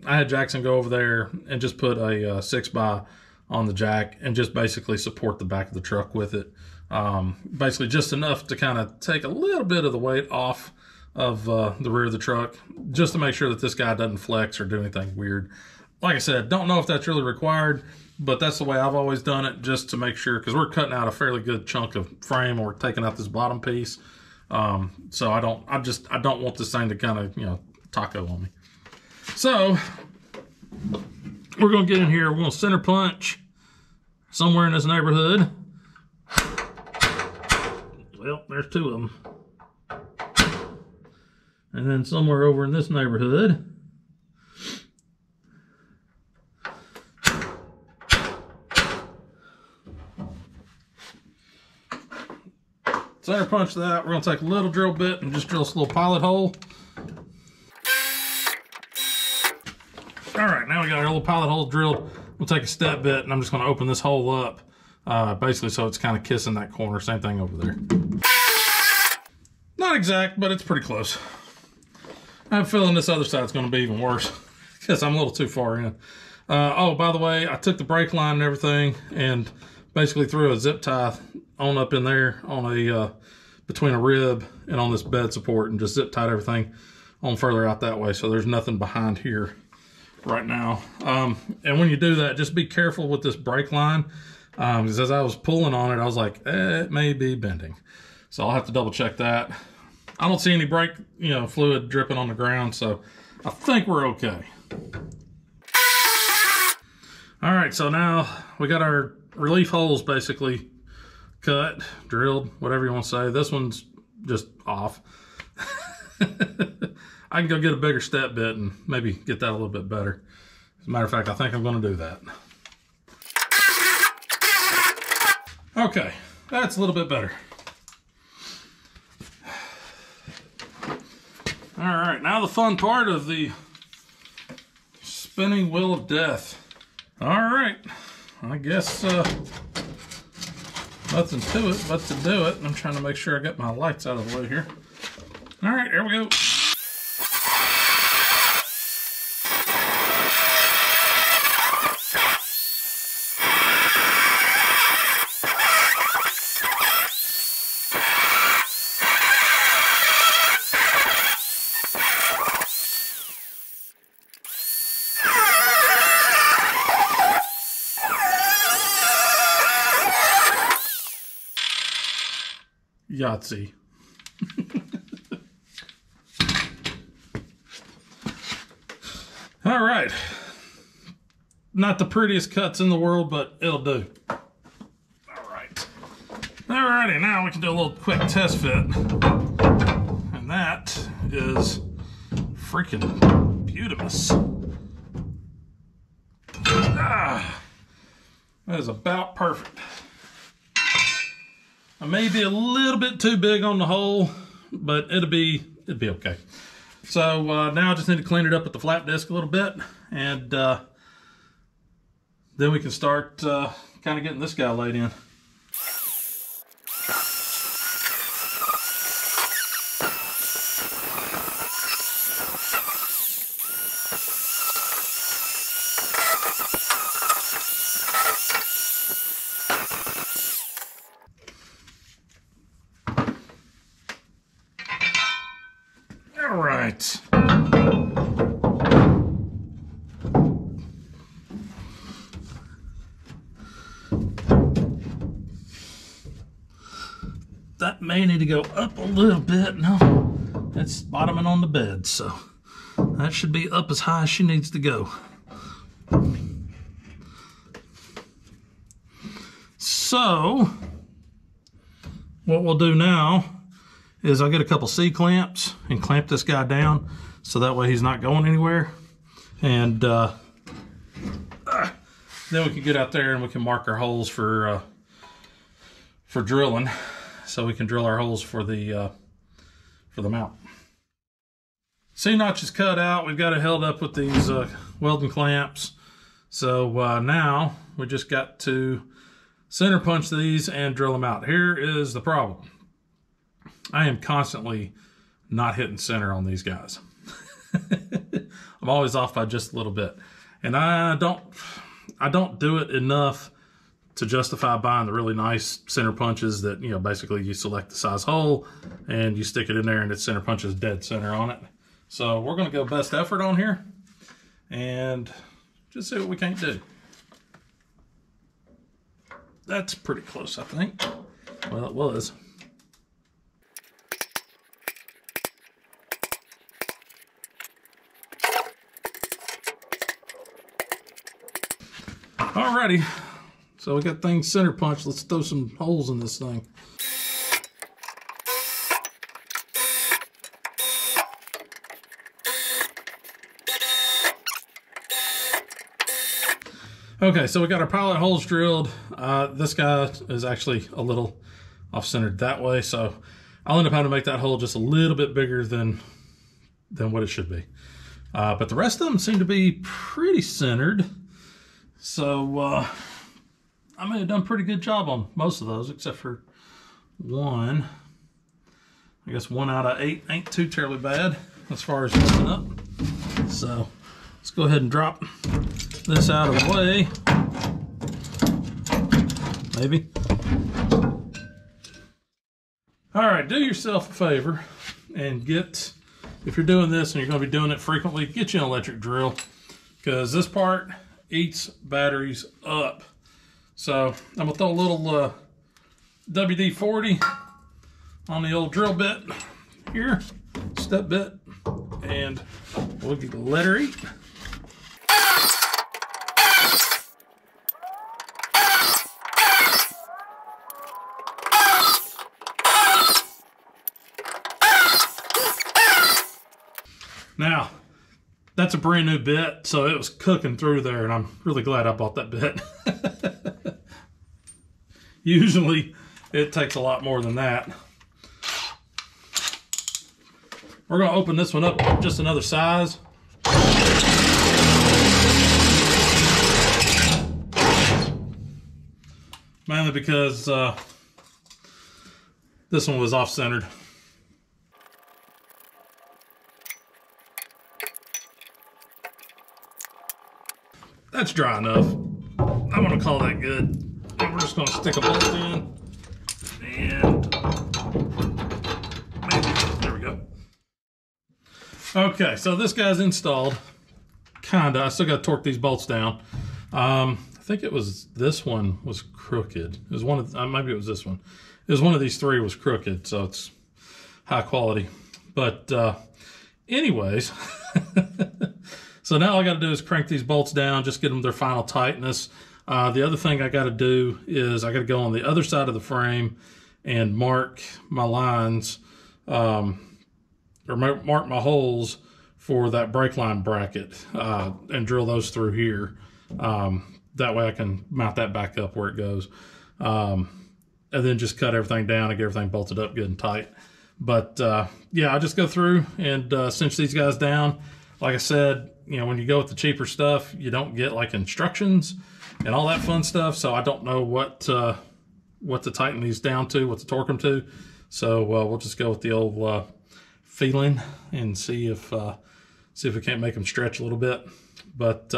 I had Jackson go over there and just put a 6x on the jack and just basically support the back of the truck with it. Basically just enough to kind of take a little bit of the weight off of the rear of the truck, just to make sure that this guy doesn't flex or do anything weird. Like I said, don't know if that's really required, but that's the way I've always done it, just to make sure, because we're cutting out a fairly good chunk of frame or taking out this bottom piece. So I don't want this thing to kind of, you know, taco on me. So we're going to get in here. We're going to center punch somewhere in this neighborhood. Well, there's two of them. And then somewhere over in this neighborhood. Center punch that. We're going to take a little drill bit and just drill this little pilot hole. All right, now we got our little pilot hole drilled. We'll take a step bit and I'm just going to open this hole up, basically so it's kind of kissing that corner. Same thing over there. Not exact, but it's pretty close. I'm feeling this other side's going to be even worse because I'm a little too far in. Oh, by the way, I took the brake line and everything and basically threw a zip tie on up in there on a between a rib and on this bed support, and just zip tied everything on further out that way, so there's nothing behind here right now. And when you do that, just be careful with this brake line, because as I was pulling on it, I was like, it may be bending, so I'll have to double check that. I don't see any brake, you know, fluid dripping on the ground, so I think we're okay. All right, so now we got our relief holes basically cut, drilled, whatever you want to say. This one's just off. I can go get a bigger step bit and maybe get that a little bit better. As a matter of fact, I think I'm going to do that. Okay, that's a little bit better. All right, now the fun part of the spinning wheel of death. All right. I guess nothing to it but to do it. I'm trying to make sure I get my lights out of the way here. All right, here we go. Yahtzee. All right. Not the prettiest cuts in the world, but it'll do. All right. All righty, now we can do a little quick test fit. And that is freaking beautimous. Ah, that is about perfect. I may be a little bit too big on the hole, but it'll be okay. So now I just need to clean it up with the flap disc a little bit, and then we can start kind of getting this guy laid in. That may need to go up a little bit. No, it's bottoming on the bed, so that should be up as high as she needs to go. So what we'll do now is I'll get a couple C-clamps and clamp this guy down so that way he's not going anywhere, and then we can get out there and we can mark our holes for drilling. So we can drill our holes for the mount. C-notch is cut out. We've got it held up with these welding clamps. So now we just got to center punch these and drill them out. Here is the problem. I am constantly not hitting center on these guys. I'm always off by just a little bit. And I don't do it enough to justify buying the really nice center punches that, you know, basically you select the size hole and you stick it in there and it center punches dead center on it. So we're gonna go best effort on here and just see what we can't do. That's pretty close, I think. Well, it was. Alrighty. So we got things center punched. Let's throw some holes in this thing. Okay, so we got our pilot holes drilled. This guy is actually a little off-centered that way, so I'll end up having to make that hole just a little bit bigger than what it should be. But the rest of them seem to be pretty centered. So, I may have done a pretty good job on most of those, except for one. I guess 1 out of 8 ain't too terribly bad as far as messing up. So let's go ahead and drop this out of the way, maybe. All right, do yourself a favor and get, if you're doing this and you're going to be doing it frequently, get you an electric drill, because this part eats batteries up. So I'm gonna throw a little WD-40 on the old drill bit here, step bit, and we'll get the letter eat. Now, that's a brand new bit, so it was cooking through there, and I'm really glad I bought that bit. Usually it takes a lot more than that. We're gonna open this one up just another size. mainly because this one was off-centered. That's dry enough. I'm gonna call that good. And we're just gonna stick a bolt in and maybe, there we go. Okay, so this guy's installed. Kinda, I still gotta torque these bolts down. I think it was this one was crooked. It was one of, maybe it was this one. It was one of these three was crooked, so it's high quality. But anyways, so now all I gotta do is crank these bolts down, just get them their final tightness. The other thing I gotta do is I gotta go on the other side of the frame and mark my lines, or mark my holes for that brake line bracket, and drill those through here. That way I can mount that back up where it goes. And then just cut everything down and get everything bolted up good and tight. But yeah, I just go through and cinch these guys down. Like I said, you know, when you go with the cheaper stuff, you don't get like instructions and all that fun stuff. So I don't know what to tighten these down to, what to torque them to. So we'll just go with the old feeling and see if we can't make them stretch a little bit. But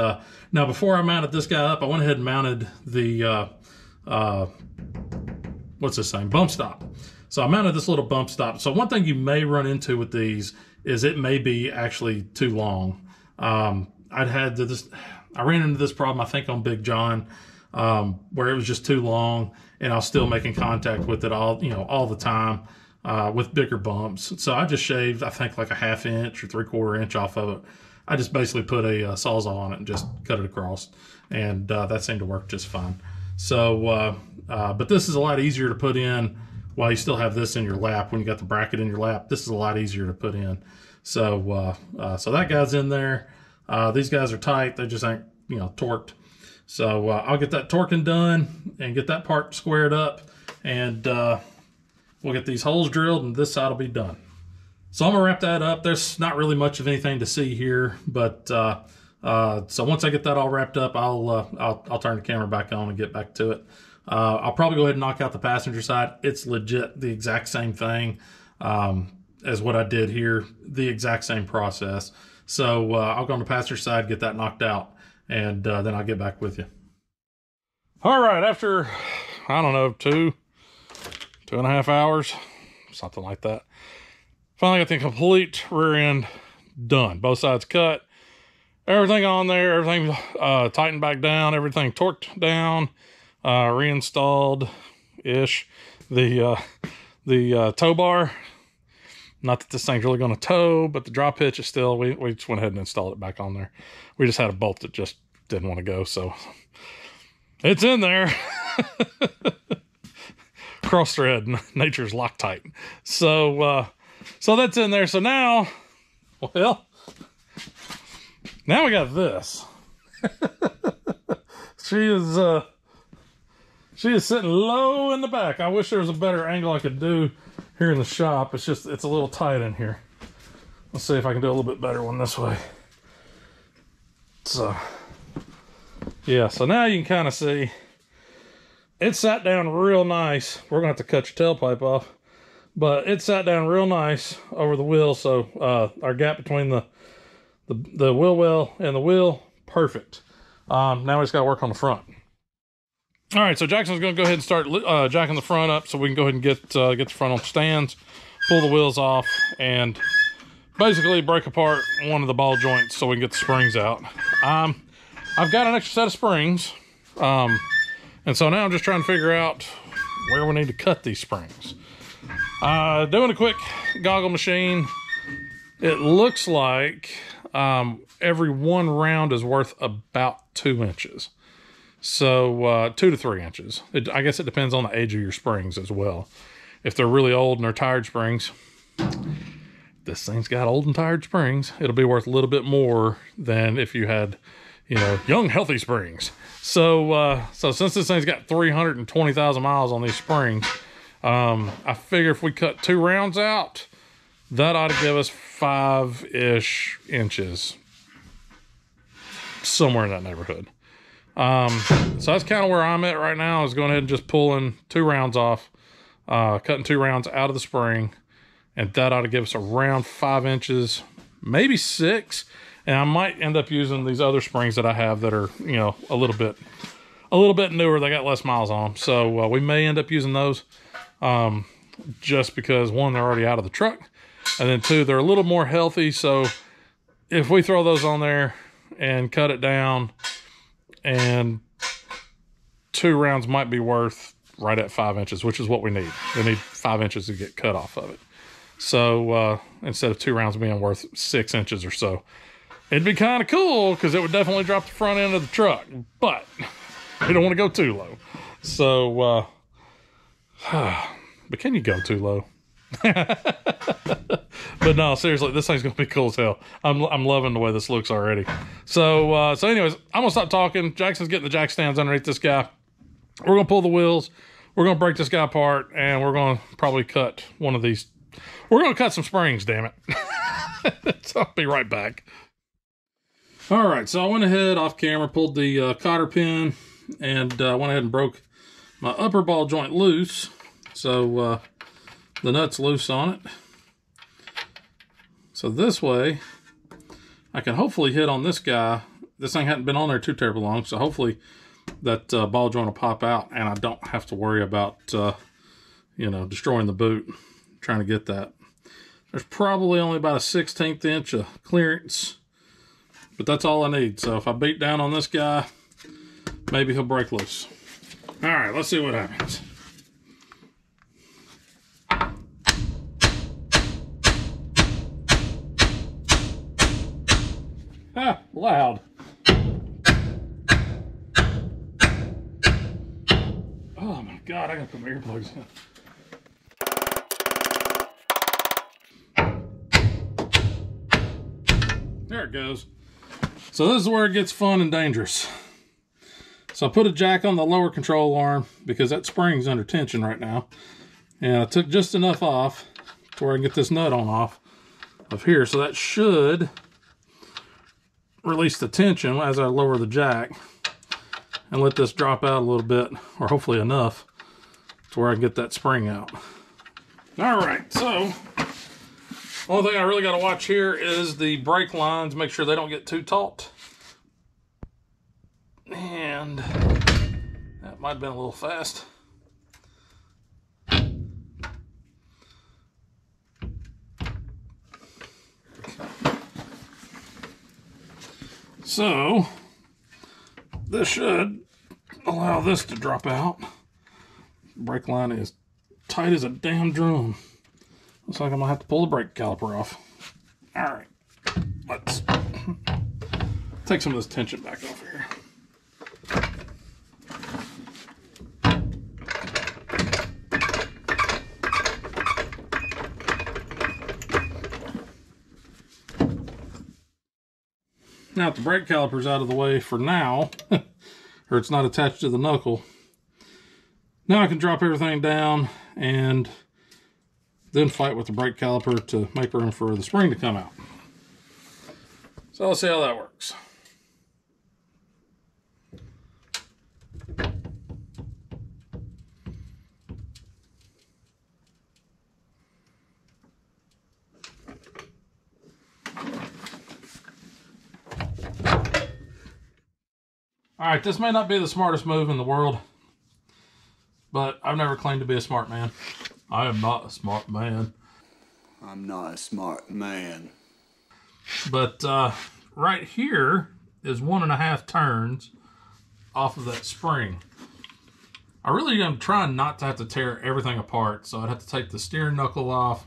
now before I mounted this guy up, I went ahead and mounted the what's this thing? Bump stop. So I mounted this little bump stop. So one thing you may run into with these is it may be actually too long. I ran into this problem, I think, on Big John, where it was just too long, and I was still making contact with it all the time with bigger bumps. So I just shaved, I think, like a half inch or 3/4 inch off of it. I just basically put a Sawzall on it and just cut it across, and that seemed to work just fine. So, but this is a lot easier to put in while you still have this in your lap. When you got the bracket in your lap, this is a lot easier to put in. So, so that guy's in there. These guys are tight. They just ain't, you know, torqued. So I'll get that torquing done and get that part squared up, and we'll get these holes drilled, and this side will be done. So I'm gonna wrap that up. There's not really much of anything to see here, but so once I get that all wrapped up, I'll turn the camera back on and get back to it. I'll probably go ahead and knock out the passenger side. It's legit the exact same thing as what I did here, the exact same process. So I'll go on the passenger side, get that knocked out, and then I'll get back with you. All right, after, I don't know, two and a half hours, something like that, finally got the complete rear end done. Both sides cut. Everything on there, everything tightened back down, everything torqued down, reinstalled-ish. The tow bar, not that this thing's really gonna tow, but the drop hitch is still, we just went ahead and installed it back on there. We just had a bolt that just didn't wanna go, so it's in there. Cross-thread, nature's Loctite. So, so that's in there. So now, well, now we got this. She is sitting low in the back. I wish there was a better angle I could do here in the shop. It's just, it's a little tight in here. Let's see if I can do a little bit better one this way. So, yeah, so now you can kind of see it sat down real nice. We're gonna have to cut your tailpipe off, but it sat down real nice over the wheel. So our gap between the wheel well and the wheel, perfect. Now we just gotta work on the front. All right, so Jackson's gonna go ahead and start jacking the front up so we can go ahead and get the front on stands, pull the wheels off, and basically break apart one of the ball joints so we can get the springs out. I've got an extra set of springs, and so now I'm just trying to figure out where we need to cut these springs. Doing a quick goggle machine, it looks like every one round is worth about 2 inches. So 2 to 3 inches. I guess it depends on the age of your springs as well. If they're really old and they're tired springs, this thing's got old and tired springs, it'll be worth a little bit more than if you had, you know, young, healthy springs. So so since this thing's got 320,000 miles on these springs, I figure if we cut 2 rounds out, that ought to give us 5-ish inches, somewhere in that neighborhood. So that's kind of where I'm at right now, is going ahead and just pulling 2 rounds off, cutting 2 rounds out of the spring, and that ought to give us around 5 inches, maybe 6. And I might end up using these other springs that I have that are, you know, a little bit newer. They got less miles on them. So we may end up using those, just because, one, they're already out of the truck, and then 2, they're a little more healthy. So if we throw those on there and cut it down, and 2 rounds might be worth right at 5 inches, which is what we need. We need 5 inches to get cut off of it. So instead of 2 rounds being worth 6 inches or so, it'd be kind of cool, because it would definitely drop the front end of the truck, but we don't want to go too low. So, but can you go too low? But no, seriously, this thing's gonna be cool as hell. I'm loving the way this looks already. So anyways, I'm gonna stop talking. Jackson's getting the jack stands underneath this guy. We're gonna pull the wheels, we're gonna break this guy apart, and we're gonna probably cut one of these. We're gonna cut some springs, damn it. So I'll be right back. All right, so I went ahead off camera, pulled the cotter pin, and went ahead and broke my upper ball joint loose. So the nut's loose on it. So this way, I can hopefully hit on this guy. This thing hadn't been on there too terribly long, so hopefully that ball joint will pop out, and I don't have to worry about, you know, destroying the boot, trying to get that. There's probably only about a 1/16 inch of clearance, but that's all I need. So if I beat down on this guy, maybe he'll break loose. All right, let's see what happens. Ah, loud. Oh my God, I gotta put my earplugs in. There it goes. So this is where it gets fun and dangerous. So I put a jack on the lower control arm because that spring's under tension right now. And I took just enough off to where I can get this nut on off of here. So that should release the tension as I lower the jack and let this drop out a little bit, or hopefully enough to where I can get that spring out. All right, so only thing I really got to watch here is the brake lines, make sure they don't get too taut. And that might have been a little fast. So this should allow this to drop out. Brake line is tight as a damn drum. Looks like I'm gonna have to pull the brake caliper off. All right, let's take some of this tension back off here. Now that the brake caliper's out of the way for now, or it's not attached to the knuckle, now I can drop everything down and then fight with the brake caliper to make room for the spring to come out. So let's see how that works. All right, this may not be the smartest move in the world, but I've never claimed to be a smart man. I am not a smart man. I'm not a smart man. But right here is 1.5 turns off of that spring. I really am trying not to have to tear everything apart, so I'd have to take the steering knuckle off.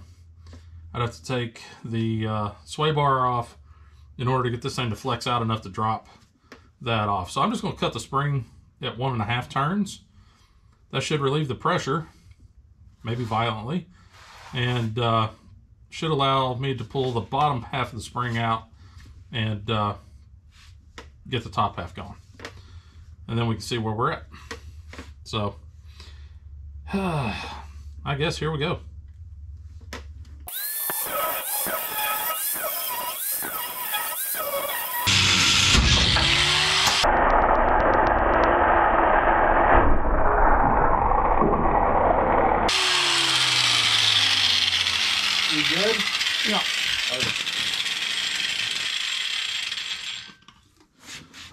I'd have to take the sway bar off in order to get this thing to flex out enough to drop that off. So I'm just going to cut the spring at 1.5 turns. That should relieve the pressure, maybe violently, and should allow me to pull the bottom half of the spring out and get the top half going. And then we can see where we're at. So I guess here we go.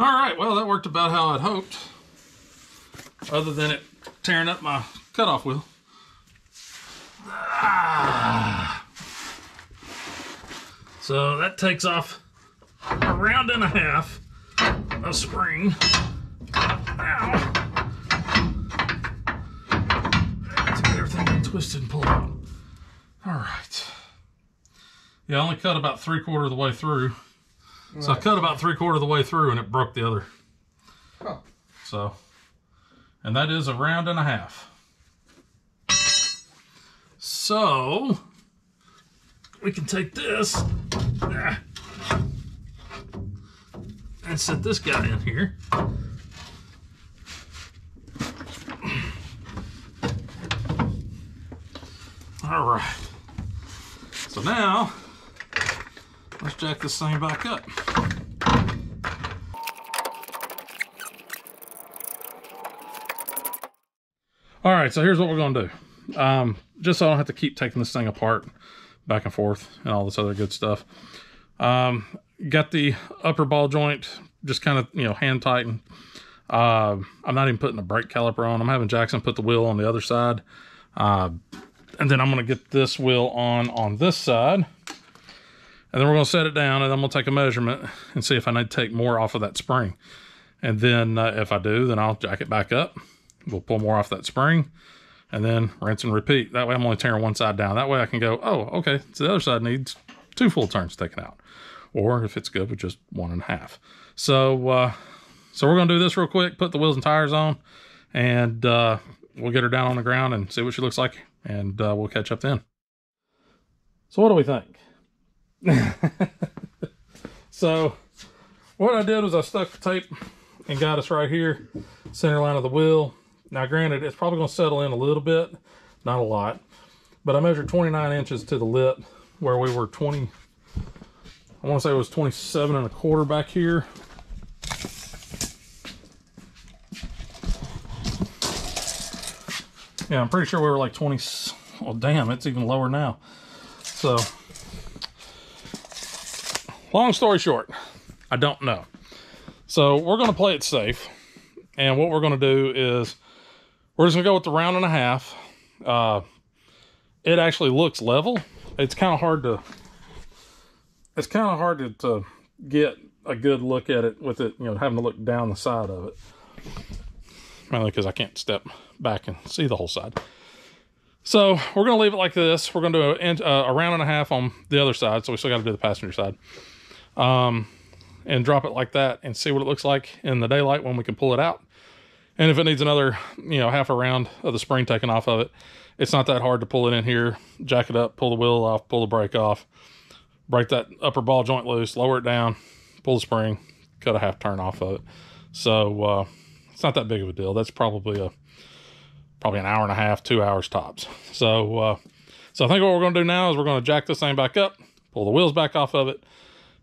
All right, well, that worked about how I'd hoped, other than it tearing up my cutoff wheel. Ah. So that takes off a round and a half of spring. Ow. Let's get everything twisted and pulled out. All right. Yeah, I only cut about three-quarters of the way through. Right. So I cut about three-quarters of the way through and it broke the other. Huh. So, and that is a round and a half. So, we can take this and set this guy in here. All right. So now, let's jack this thing back up. All right, so here's what we're gonna do. Just so I don't have to keep taking this thing apart back and forth and all this other good stuff. Got the upper ball joint, just kind of, you know, hand tightened. I'm not even putting a brake caliper on. I'm having Jackson put the wheel on the other side. And then I'm gonna get this wheel on this side. And then we're going to set it down, and I'm going to take a measurement and see if I need to take more off of that spring. And then if I do, then I'll jack it back up. We'll pull more off that spring, and then rinse and repeat. That way I'm only tearing one side down. That way I can go, oh, okay, so the other side needs two full turns taken out. Or if it's good with just one and a half. So, so we're going to do this real quick, put the wheels and tires on, and we'll get her down on the ground and see what she looks like, and we'll catch up then. So what do we think? So what I did was I stuck the tape and got us right here, center line of the wheel. Now granted, it's probably going to settle in a little bit, not a lot, but I measured 29 inches to the lip where we were 20. I want to say it was 27 and a quarter back here. Yeah, I'm pretty sure we were like 20. Well, damn, it's even lower now. So long story short, I don't know. So we're going to play it safe. And what we're going to do is we're just going to go with the round and a half. It actually looks level. It's kind of hard to, it's kind of hard to get a good look at it with it, you know, having to look down the side of it. Mainly because I can't step back and see the whole side. So we're going to leave it like this. We're going to do a round and a half on the other side. So we still got to do the passenger side. And drop it like that and see what it looks like in the daylight when we can pull it out. And if it needs another, you know, half a round of the spring taken off of it, it's not that hard to pull it in here, jack it up, pull the wheel off, pull the brake off, break that upper ball joint loose, lower it down, pull the spring, cut a half turn off of it. So it's not that big of a deal. That's probably a, probably an hour and a half, 2 hours tops. So, so I think what we're going to do now is we're going to jack this thing back up, pull the wheels back off of it,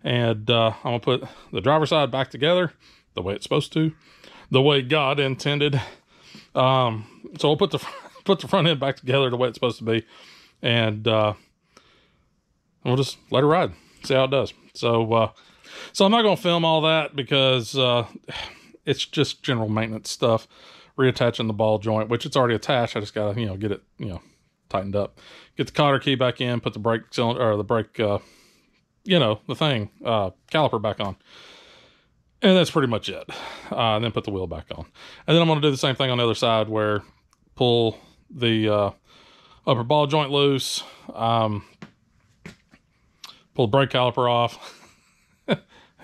and I'm going to put the driver's side back together the way it's supposed to, the way God intended. So we'll put the front end back together the way it's supposed to be, and we'll just let it ride, see how it does. So, so I'm not going to film all that because it's just general maintenance stuff, reattaching the ball joint, which it's already attached. I just got to, you know, get it, you know, tightened up, get the cotter key back in, put the brake cylinder or the brake, you know, the thing, caliper back on. And that's pretty much it. And then put the wheel back on. And then I'm going to do the same thing on the other side where pull the upper ball joint loose, pull the brake caliper off,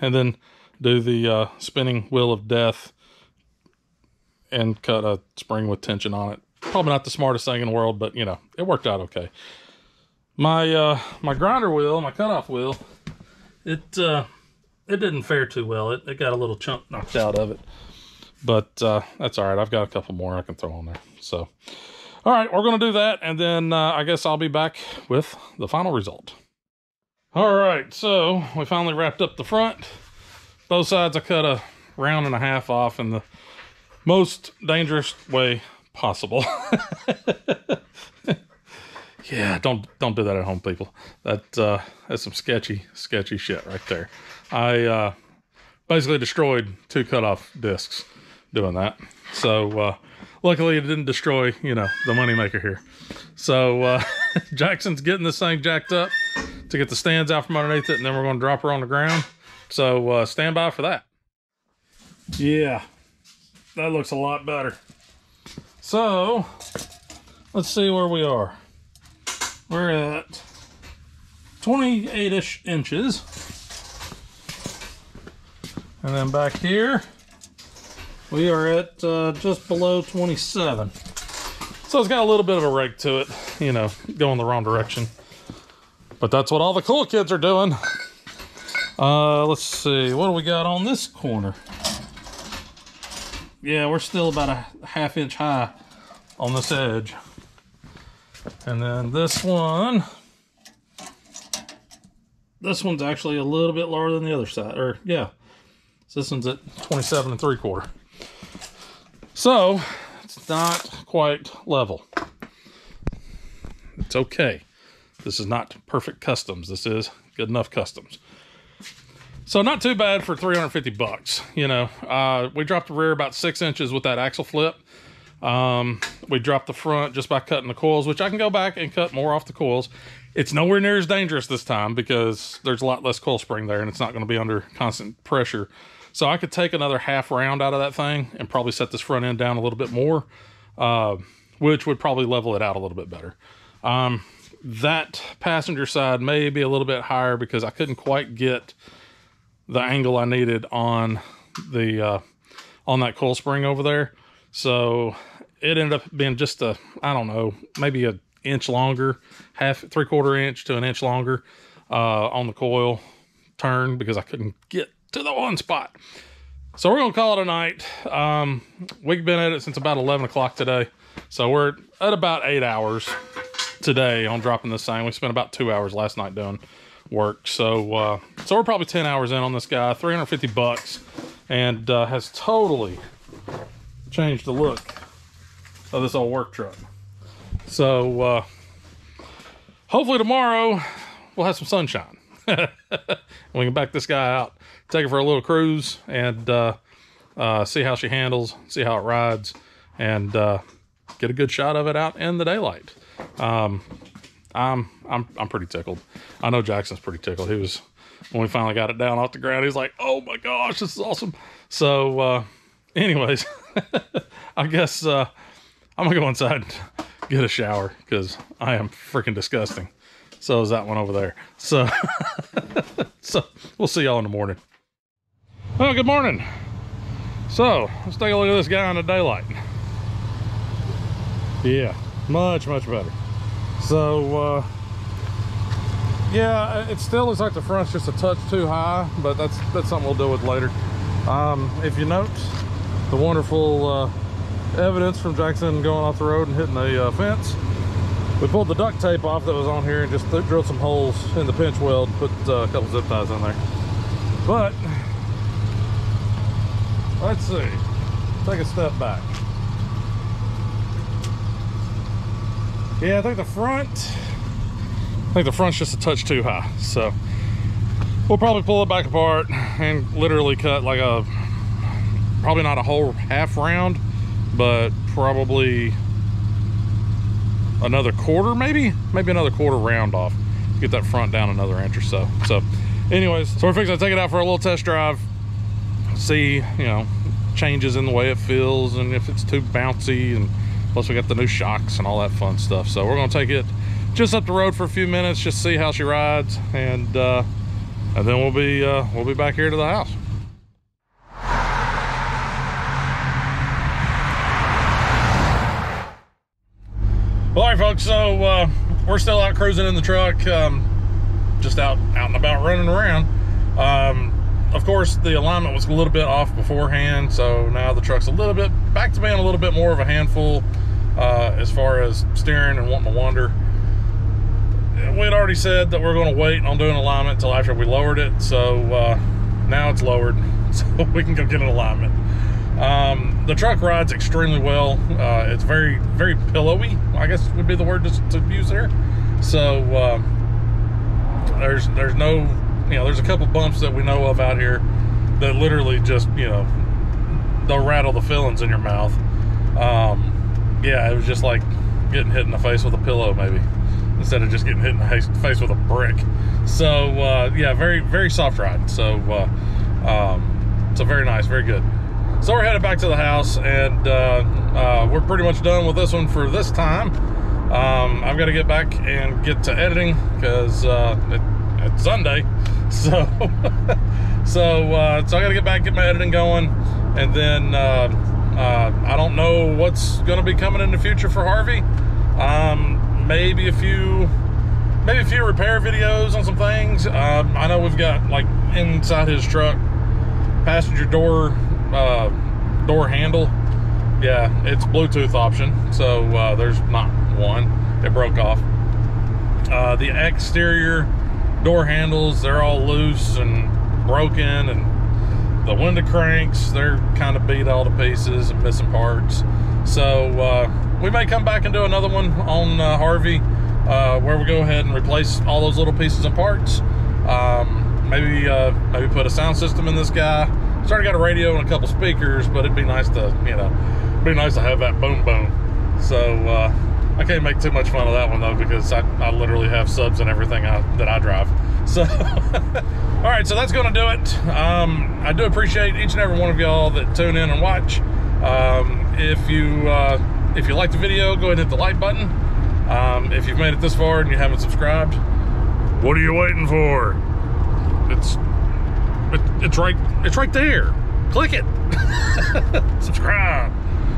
and then do the spinning wheel of death and cut a spring with tension on it. Probably not the smartest thing in the world, but you know, it worked out okay. My my grinder wheel, my cutoff wheel, it didn't fare too well. It got a little chunk knocked out of it, but that's all right. I've got a couple more I can throw on there. So, all right, we're gonna do that, and then I guess I'll be back with the final result. All right, so we finally wrapped up the front. Both sides I cut a round and a half off, and the most dangerous way possible. Yeah, don't do that at home, people. That's some sketchy shit right there. I basically destroyed two cutoff discs doing that. So luckily it didn't destroy, you know, the moneymaker here. So Jackson's getting this thing jacked up to get the stands out from underneath it, and then we're going to drop her on the ground. So stand by for that. Yeah, that looks a lot better. So let's see where we are. We're at 28-ish inches. And then back here, we are at just below 27. So it's got a little bit of a rake to it, you know, going the wrong direction. But that's what all the cool kids are doing. Let's see, what do we got on this corner? Yeah, we're still about a half inch high on this edge. And then this one's actually a little bit lower than the other side, or yeah. So this one's at 27 3/4. So it's not quite level. It's okay. This is not perfect customs. This is good enough customs. So not too bad for 350 bucks. You know, we dropped the rear about 6 inches with that axle flip. We dropped the front just by cutting the coils, which I can go back and cut more off the coils. It's nowhere near as dangerous this time because there's a lot less coil spring there and it's not going to be under constant pressure. So I could take another half round out of that thing and probably set this front end down a little bit more, which would probably level it out a little bit better. That passenger side may be a little bit higher because I couldn't quite get the angle I needed on the on that coil spring over there. So it ended up being just a, I don't know, maybe a inch longer, three-quarter inch to an inch longer on the coil turn because I couldn't get to the one spot. So we're gonna call it a night. We've been at it since about 11 o'clock today. So we're at about 8 hours today on dropping this thing. We spent about 2 hours last night doing work. So so we're probably 10 hours in on this guy, 350 bucks, and has totally changed the look of this old work truck. So hopefully tomorrow we'll have some sunshine. We can back this guy out, take her for a little cruise, and see how she handles, see how it rides, and get a good shot of it out in the daylight. I'm pretty tickled. I know Jackson's pretty tickled. He was, when we finally got it down off the ground, he's like, "Oh my gosh, this is awesome." So anyways, I guess I'm gonna go inside and get a shower because I am freaking disgusting. So is that one over there. So, so we'll see y'all in the morning. Well, good morning. So let's take a look at this guy in the daylight. Yeah, much, much better. So, yeah, it still looks like the front's just a touch too high, but that's something we'll deal with later. If you note the wonderful evidence from Jackson going off the road and hitting the fence, we pulled the duct tape off that was on here and just drilled some holes in the pinch weld, put a couple zip ties in there. But let's see, take a step back. Yeah, I think the front's just a touch too high, so we'll probably pull it back apart and literally cut like a, probably not a whole half round, but probably another quarter, maybe another quarter round off, get that front down another inch or so. So anyways, so we're fixing to take it out for a little test drive, see, you know, changes in the way it feels and if it's too bouncy, and plus we got the new shocks and all that fun stuff. So we're gonna take it just up the road for a few minutes, just see how she rides, and then we'll be back here to the house. Well, all right, folks, so we're still out cruising in the truck, just out and about running around. Of course, the alignment was a little bit off beforehand, so now the truck's a little bit back to being a little bit more of a handful as far as steering and wanting to wander. We had already said that we're going to wait on doing alignment until after we lowered it, so now it's lowered, so we can go get an alignment. The truck rides extremely well. It's very, very pillowy, I guess would be the word to use there. So there's no, you know, there's a couple bumps that we know of out here that literally just, you know, they'll rattle the fillings in your mouth. Yeah, it was just like getting hit in the face with a pillow, maybe, instead of just getting hit in the face with a brick. So, yeah, very, very soft ride. So, so very nice, very good. So we're headed back to the house, and we're pretty much done with this one for this time. I've got to get back and get to editing, because it's Sunday, so so I got to get back, get my editing going, and then I don't know what's going to be coming in the future for Harvey. Maybe a few repair videos on some things. I know we've got, like, inside his truck, passenger door door handle. Yeah, it's Bluetooth option, so there's not one. It broke off. The exterior door handles, they're all loose and broken, and the window cranks, they're kind of beat all to pieces and missing parts. So we may come back and do another one on Harvey, where we go ahead and replace all those little pieces and parts. Maybe put a sound system in this guy. It's already got a radio and a couple speakers, but it'd be nice to, you know, it'd be nice to have that boom boom. So I can't make too much fun of that one, though, because I literally have subs and everything that I drive. So all right, so that's going to do it. I do appreciate each and every one of y'all that tune in and watch. If you like the video, go ahead and hit the like button. If you've made it this far and you haven't subscribed, what are you waiting for? It's right there. Click it. Subscribe.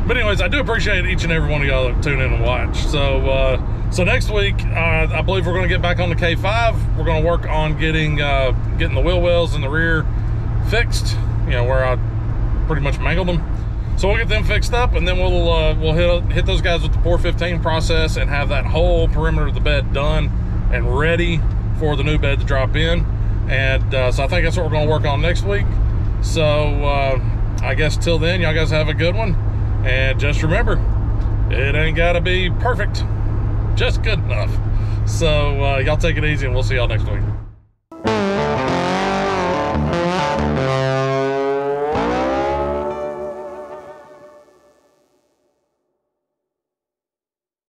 But anyways, I do appreciate each and every one of y'all that tune in and watch. So so next week, I believe we're gonna get back on the K5. We're gonna work on getting the wheel wells in the rear fixed, you know, where I pretty much mangled them. So we'll get them fixed up, and then we'll hit those guys with the 415 process and have that whole perimeter of the bed done and ready for the new bed to drop in. And so I think that's what we're gonna work on next week. So I guess till then, y'all guys have a good one. And just remember, it ain't gotta be perfect, just good enough. So y'all take it easy, and we'll see y'all next week.